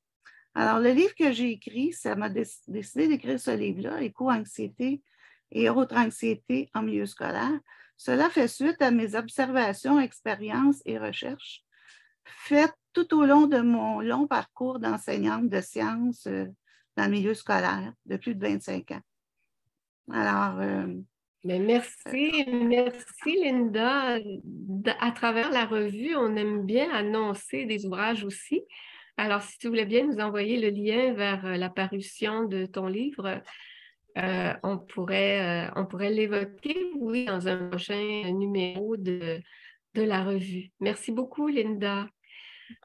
Alors, le livre que j'ai écrit, ça m'a décidé d'écrire ce livre-là, « Éco-anxiété et autres anxiétés en milieu scolaire ». Cela fait suite à mes observations, expériences et recherches faites tout au long de mon long parcours d'enseignante de sciences dans le milieu scolaire de plus de 25 ans. Alors... Mais merci Linda. À travers la revue, on aime bien annoncer des ouvrages aussi. Alors, si tu voulais bien nous envoyer le lien vers la parution de ton livre, on pourrait l'évoquer, oui, dans un prochain numéro de la revue. Merci beaucoup, Linda.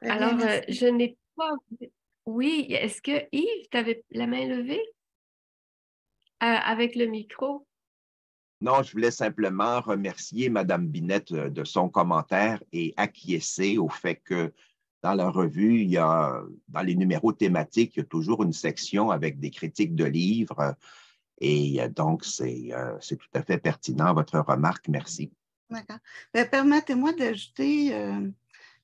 Alors, je n'ai pas... Oui, est-ce que Yves, tu avais la main levée avec le micro? Non, je voulais simplement remercier Mme Binette de son commentaire et acquiescer au fait que dans la revue, il y a, dans les numéros thématiques, il y a toujours une section avec des critiques de livres. Et donc, c'est tout à fait pertinent, votre remarque. Merci. D'accord. Permettez-moi d'ajouter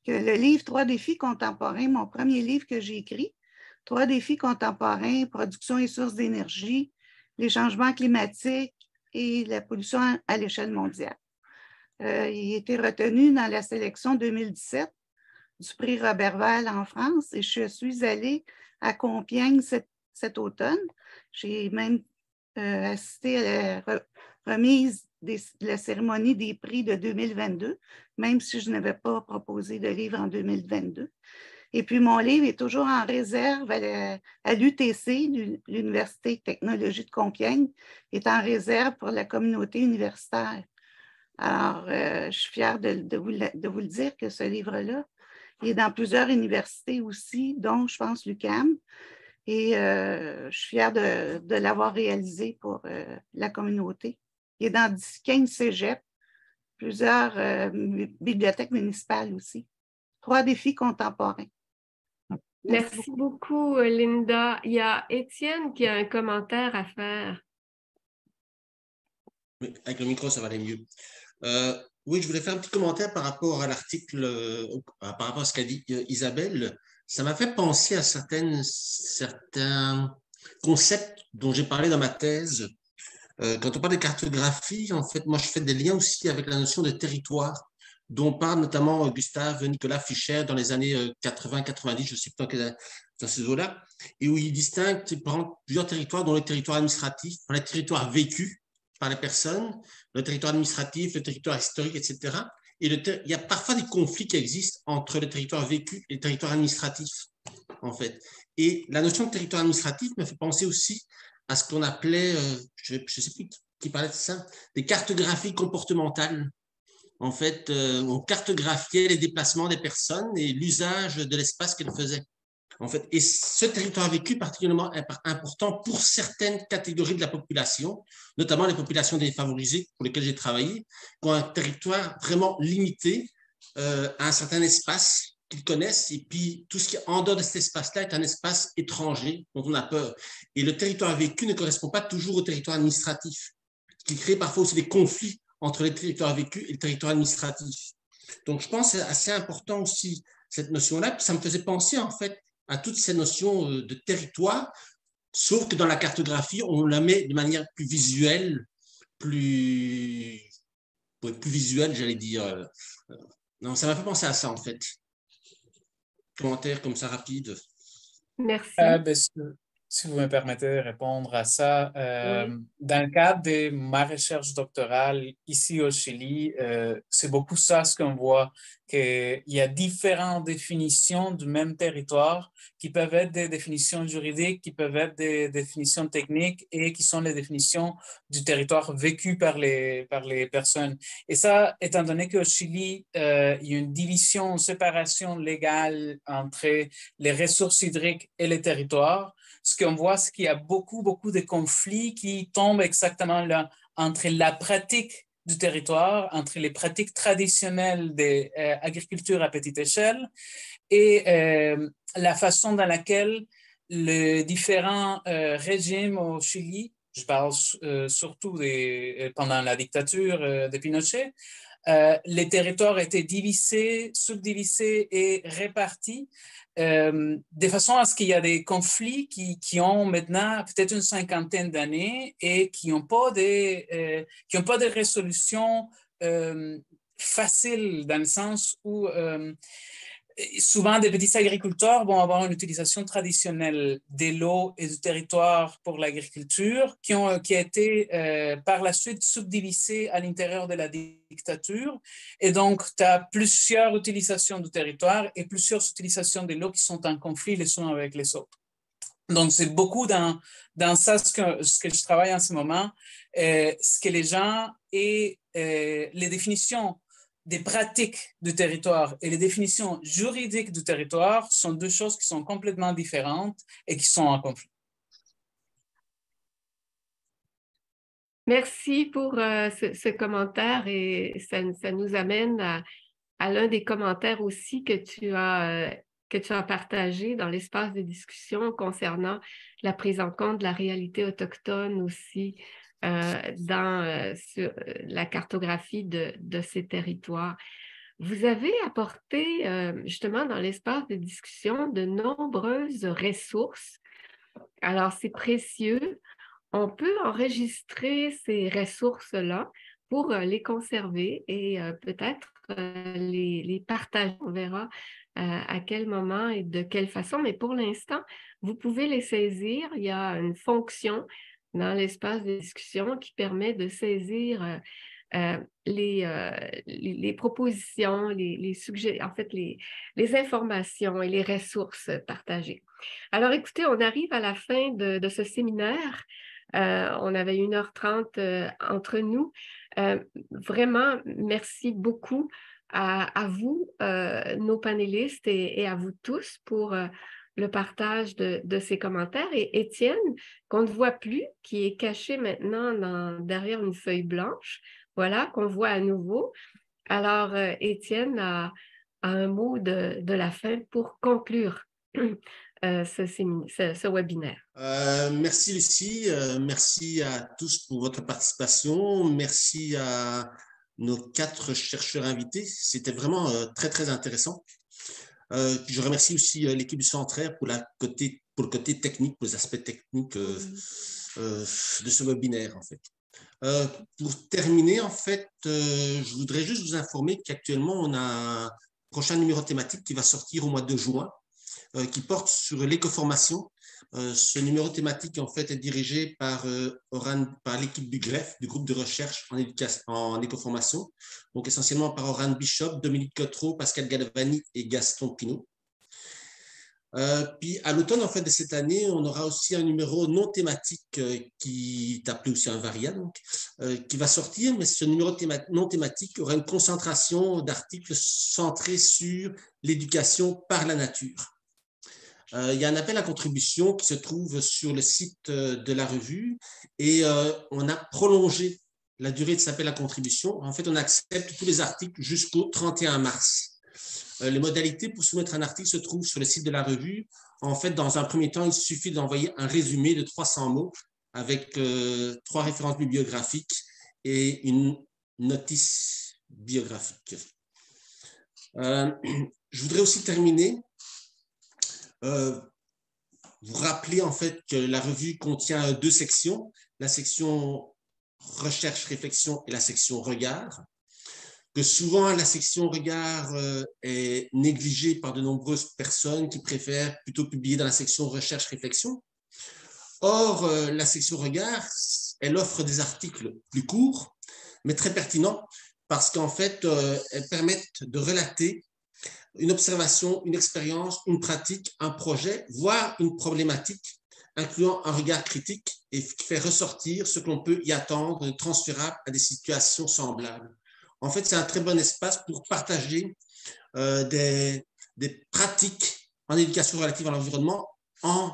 que le livre « 3 défis contemporains », mon premier livre que j'ai écrit, « 3 défis contemporains, production et sources d'énergie, les changements climatiques, et la pollution à l'échelle mondiale ». Il a été retenu dans la sélection 2017 du prix Robert-Val en France et je suis allée à Compiègne cet automne. J'ai même assisté à la remise de la cérémonie des prix de 2022, même si je n'avais pas proposé de livre en 2022. Et puis mon livre est toujours en réserve à l'UTC, l'Université de technologie de Compiègne, est en réserve pour la communauté universitaire. Alors, je suis fière de vous le dire que ce livre-là est dans plusieurs universités aussi, dont je pense l'UQAM, et je suis fière de l'avoir réalisé pour la communauté. Il est dans 15 cégeps, plusieurs bibliothèques municipales aussi. 3 défis contemporains. Merci beaucoup, Linda. Il y a Étienne qui a un commentaire à faire. Oui, avec le micro, ça va aller mieux. Oui, je voulais faire un petit commentaire par rapport à l'article, par rapport à ce qu'a dit Isabelle. Ça m'a fait penser à certains concepts dont j'ai parlé dans ma thèse. Quand on parle de cartographie, en fait, moi, je fais des liens aussi avec la notion de territoire, dont parle notamment Gustave Nicolas Fischer dans les années 80-90, je ne sais plus dans ces eaux-là, et où il distingue plusieurs territoires, dont le territoire administratif, le territoire vécu par les personnes, le territoire administratif, le territoire historique, etc. Et il y a parfois des conflits qui existent entre le territoire vécu et le territoire administratif, en fait. Et la notion de territoire administratif me fait penser aussi à ce qu'on appelait, je ne sais plus qui parlait de ça, des cartographies comportementales. En fait, on cartographiait les déplacements des personnes et l'usage de l'espace qu'elles faisaient. En fait, et ce territoire vécu particulièrement important pour certaines catégories de la population, notamment les populations défavorisées pour lesquelles j'ai travaillé, qui ont un territoire vraiment limité à un certain espace qu'ils connaissent. Et puis, tout ce qui est en dehors de cet espace-là est un espace étranger dont on a peur. Et le territoire vécu ne correspond pas toujours au territoire administratif, ce qui crée parfois aussi des conflits entre les territoires vécus et le territoire administratif. Donc, je pense que c'est assez important aussi, cette notion-là. Puis ça me faisait penser, en fait, à toutes ces notions de territoire, sauf que dans la cartographie, on la met de manière plus visuelle, plus visuelle, j'allais dire. Non, ça m'a fait penser à ça, en fait. Commentaire comme ça, rapide. Merci. Si vous me permettez de répondre à ça, oui. Dans le cadre de ma recherche doctorale ici au Chili, c'est beaucoup ça ce qu'on voit, qu'il y a différentes définitions du même territoire qui peuvent être des définitions juridiques, qui peuvent être des définitions techniques et qui sont les définitions du territoire vécu par les personnes. Et ça, étant donné qu'au Chili, il y a une division, une séparation légale entre les ressources hydriques et les territoires, ce qu'on voit, c'est qu'il y a beaucoup de conflits qui tombent exactement là, entre la pratique du territoire, entre les pratiques traditionnelles des agricultures à petite échelle et la façon dans laquelle les différents régimes au Chili, je parle surtout pendant la dictature de Pinochet, les territoires étaient divisés, subdivisés et répartis de façon à ce qu'il y a des conflits qui ont maintenant peut-être une cinquantaine d'années et qui n'ont pas de résolution facile dans le sens où souvent des petits agriculteurs vont avoir une utilisation traditionnelle de l'eau et du territoire pour l'agriculture qui a été par la suite subdivisée à l'intérieur de la dictature. Et donc, tu as plusieurs utilisations du territoire et plusieurs utilisations de l'eau qui sont en conflit les uns avec les autres. Donc, c'est beaucoup dans ça ce que je travaille en ce moment, ce que les gens et les définitions des pratiques du territoire et les définitions juridiques du territoire sont deux choses qui sont complètement différentes et qui sont en conflit. Merci pour ce commentaire et ça nous amène à l'un des commentaires aussi que tu as partagé dans l'espace de discussion concernant la prise en compte de la réalité autochtone aussi. Sur la cartographie de ces territoires. Vous avez apporté, justement, dans l'espace de discussion, de nombreuses ressources. Alors, c'est précieux. On peut enregistrer ces ressources-là pour les conserver et peut-être les partager. On verra à quel moment et de quelle façon, mais pour l'instant, vous pouvez les saisir. Il y a une fonction dans l'espace de discussion qui permet de saisir les propositions, les sujets, en fait, les informations et les ressources partagées. Alors, écoutez, on arrive à la fin de ce séminaire. On avait 1h30 entre nous. Vraiment, merci beaucoup à vous, nos panélistes, et à vous tous pour le partage de ces commentaires. Et Étienne, qu'on ne voit plus, qui est caché maintenant derrière une feuille blanche, voilà, qu'on voit à nouveau. Alors, Étienne a un mot de la fin pour conclure ce webinaire. Merci Lucie, merci à tous pour votre participation, merci à nos 4 chercheurs invités, c'était vraiment très intéressant. Je remercie aussi l'équipe du Centraire pour le côté technique, pour les aspects techniques de ce webinaire, en fait. Pour terminer, en fait, je voudrais juste vous informer qu'actuellement, on a un prochain numéro thématique qui va sortir au mois de juin, qui porte sur l'éco-formation. Ce numéro thématique, en fait, est dirigé par l'équipe du GREF, du groupe de recherche en éco-formation, donc essentiellement par Orane Bishop, Dominique Richard, Pascal Galvani et Gaston Pineau. Puis, à l'automne, en fait, de cette année, on aura aussi un numéro non thématique qui est appelé aussi un variant, donc, qui va sortir, mais ce numéro non thématique aura une concentration d'articles centrés sur l'éducation par la nature. Il y a un appel à contribution qui se trouve sur le site de la revue et on a prolongé la durée de cet appel à contribution. En fait, on accepte tous les articles jusqu'au 31 mars. Les modalités pour soumettre un article se trouvent sur le site de la revue. En fait, dans un premier temps, il suffit d'envoyer un résumé de 300 mots avec 3 références bibliographiques et une notice biographique. Je voudrais aussi terminer. Vous rappelez en fait que la revue contient 2 sections, la section recherche-réflexion et la section regard. que souvent la section regard est négligée par de nombreuses personnes qui préfèrent plutôt publier dans la section recherche réflexion. Or, la section regard, elle offre des articles plus courts, mais très pertinents, parce qu'en fait, elles permettent de relater une observation, une expérience, une pratique, un projet, voire une problématique, incluant un regard critique et qui fait ressortir ce que l'on peut y attendre, transférable à des situations semblables. En fait, c'est un très bon espace pour partager des pratiques en éducation relative à l'environnement en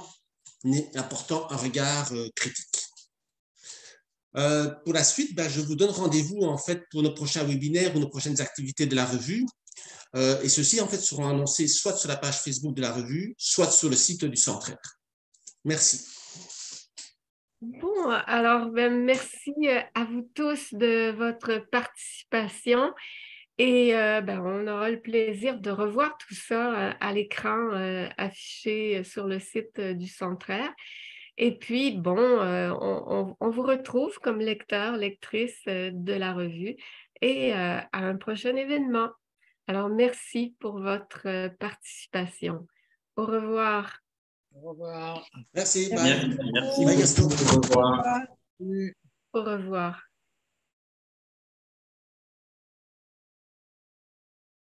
apportant un regard critique. Pour la suite, je vous donne rendez-vous en fait, pour nos prochains webinaires ou nos prochaines activités de la revue. Et ceux-ci en fait, seront annoncés soit sur la page Facebook de la revue, soit sur le site du Centr'ERE. Merci. Bon, alors merci à vous tous de votre participation et on aura le plaisir de revoir tout ça à l'écran affiché sur le site du Centr'ERE. Et puis, on vous retrouve comme lecteur, lectrice de la revue et à un prochain événement. Alors, merci pour votre participation. Au revoir. Au revoir. Merci. Bye. Merci. Merci. Au revoir. Au revoir.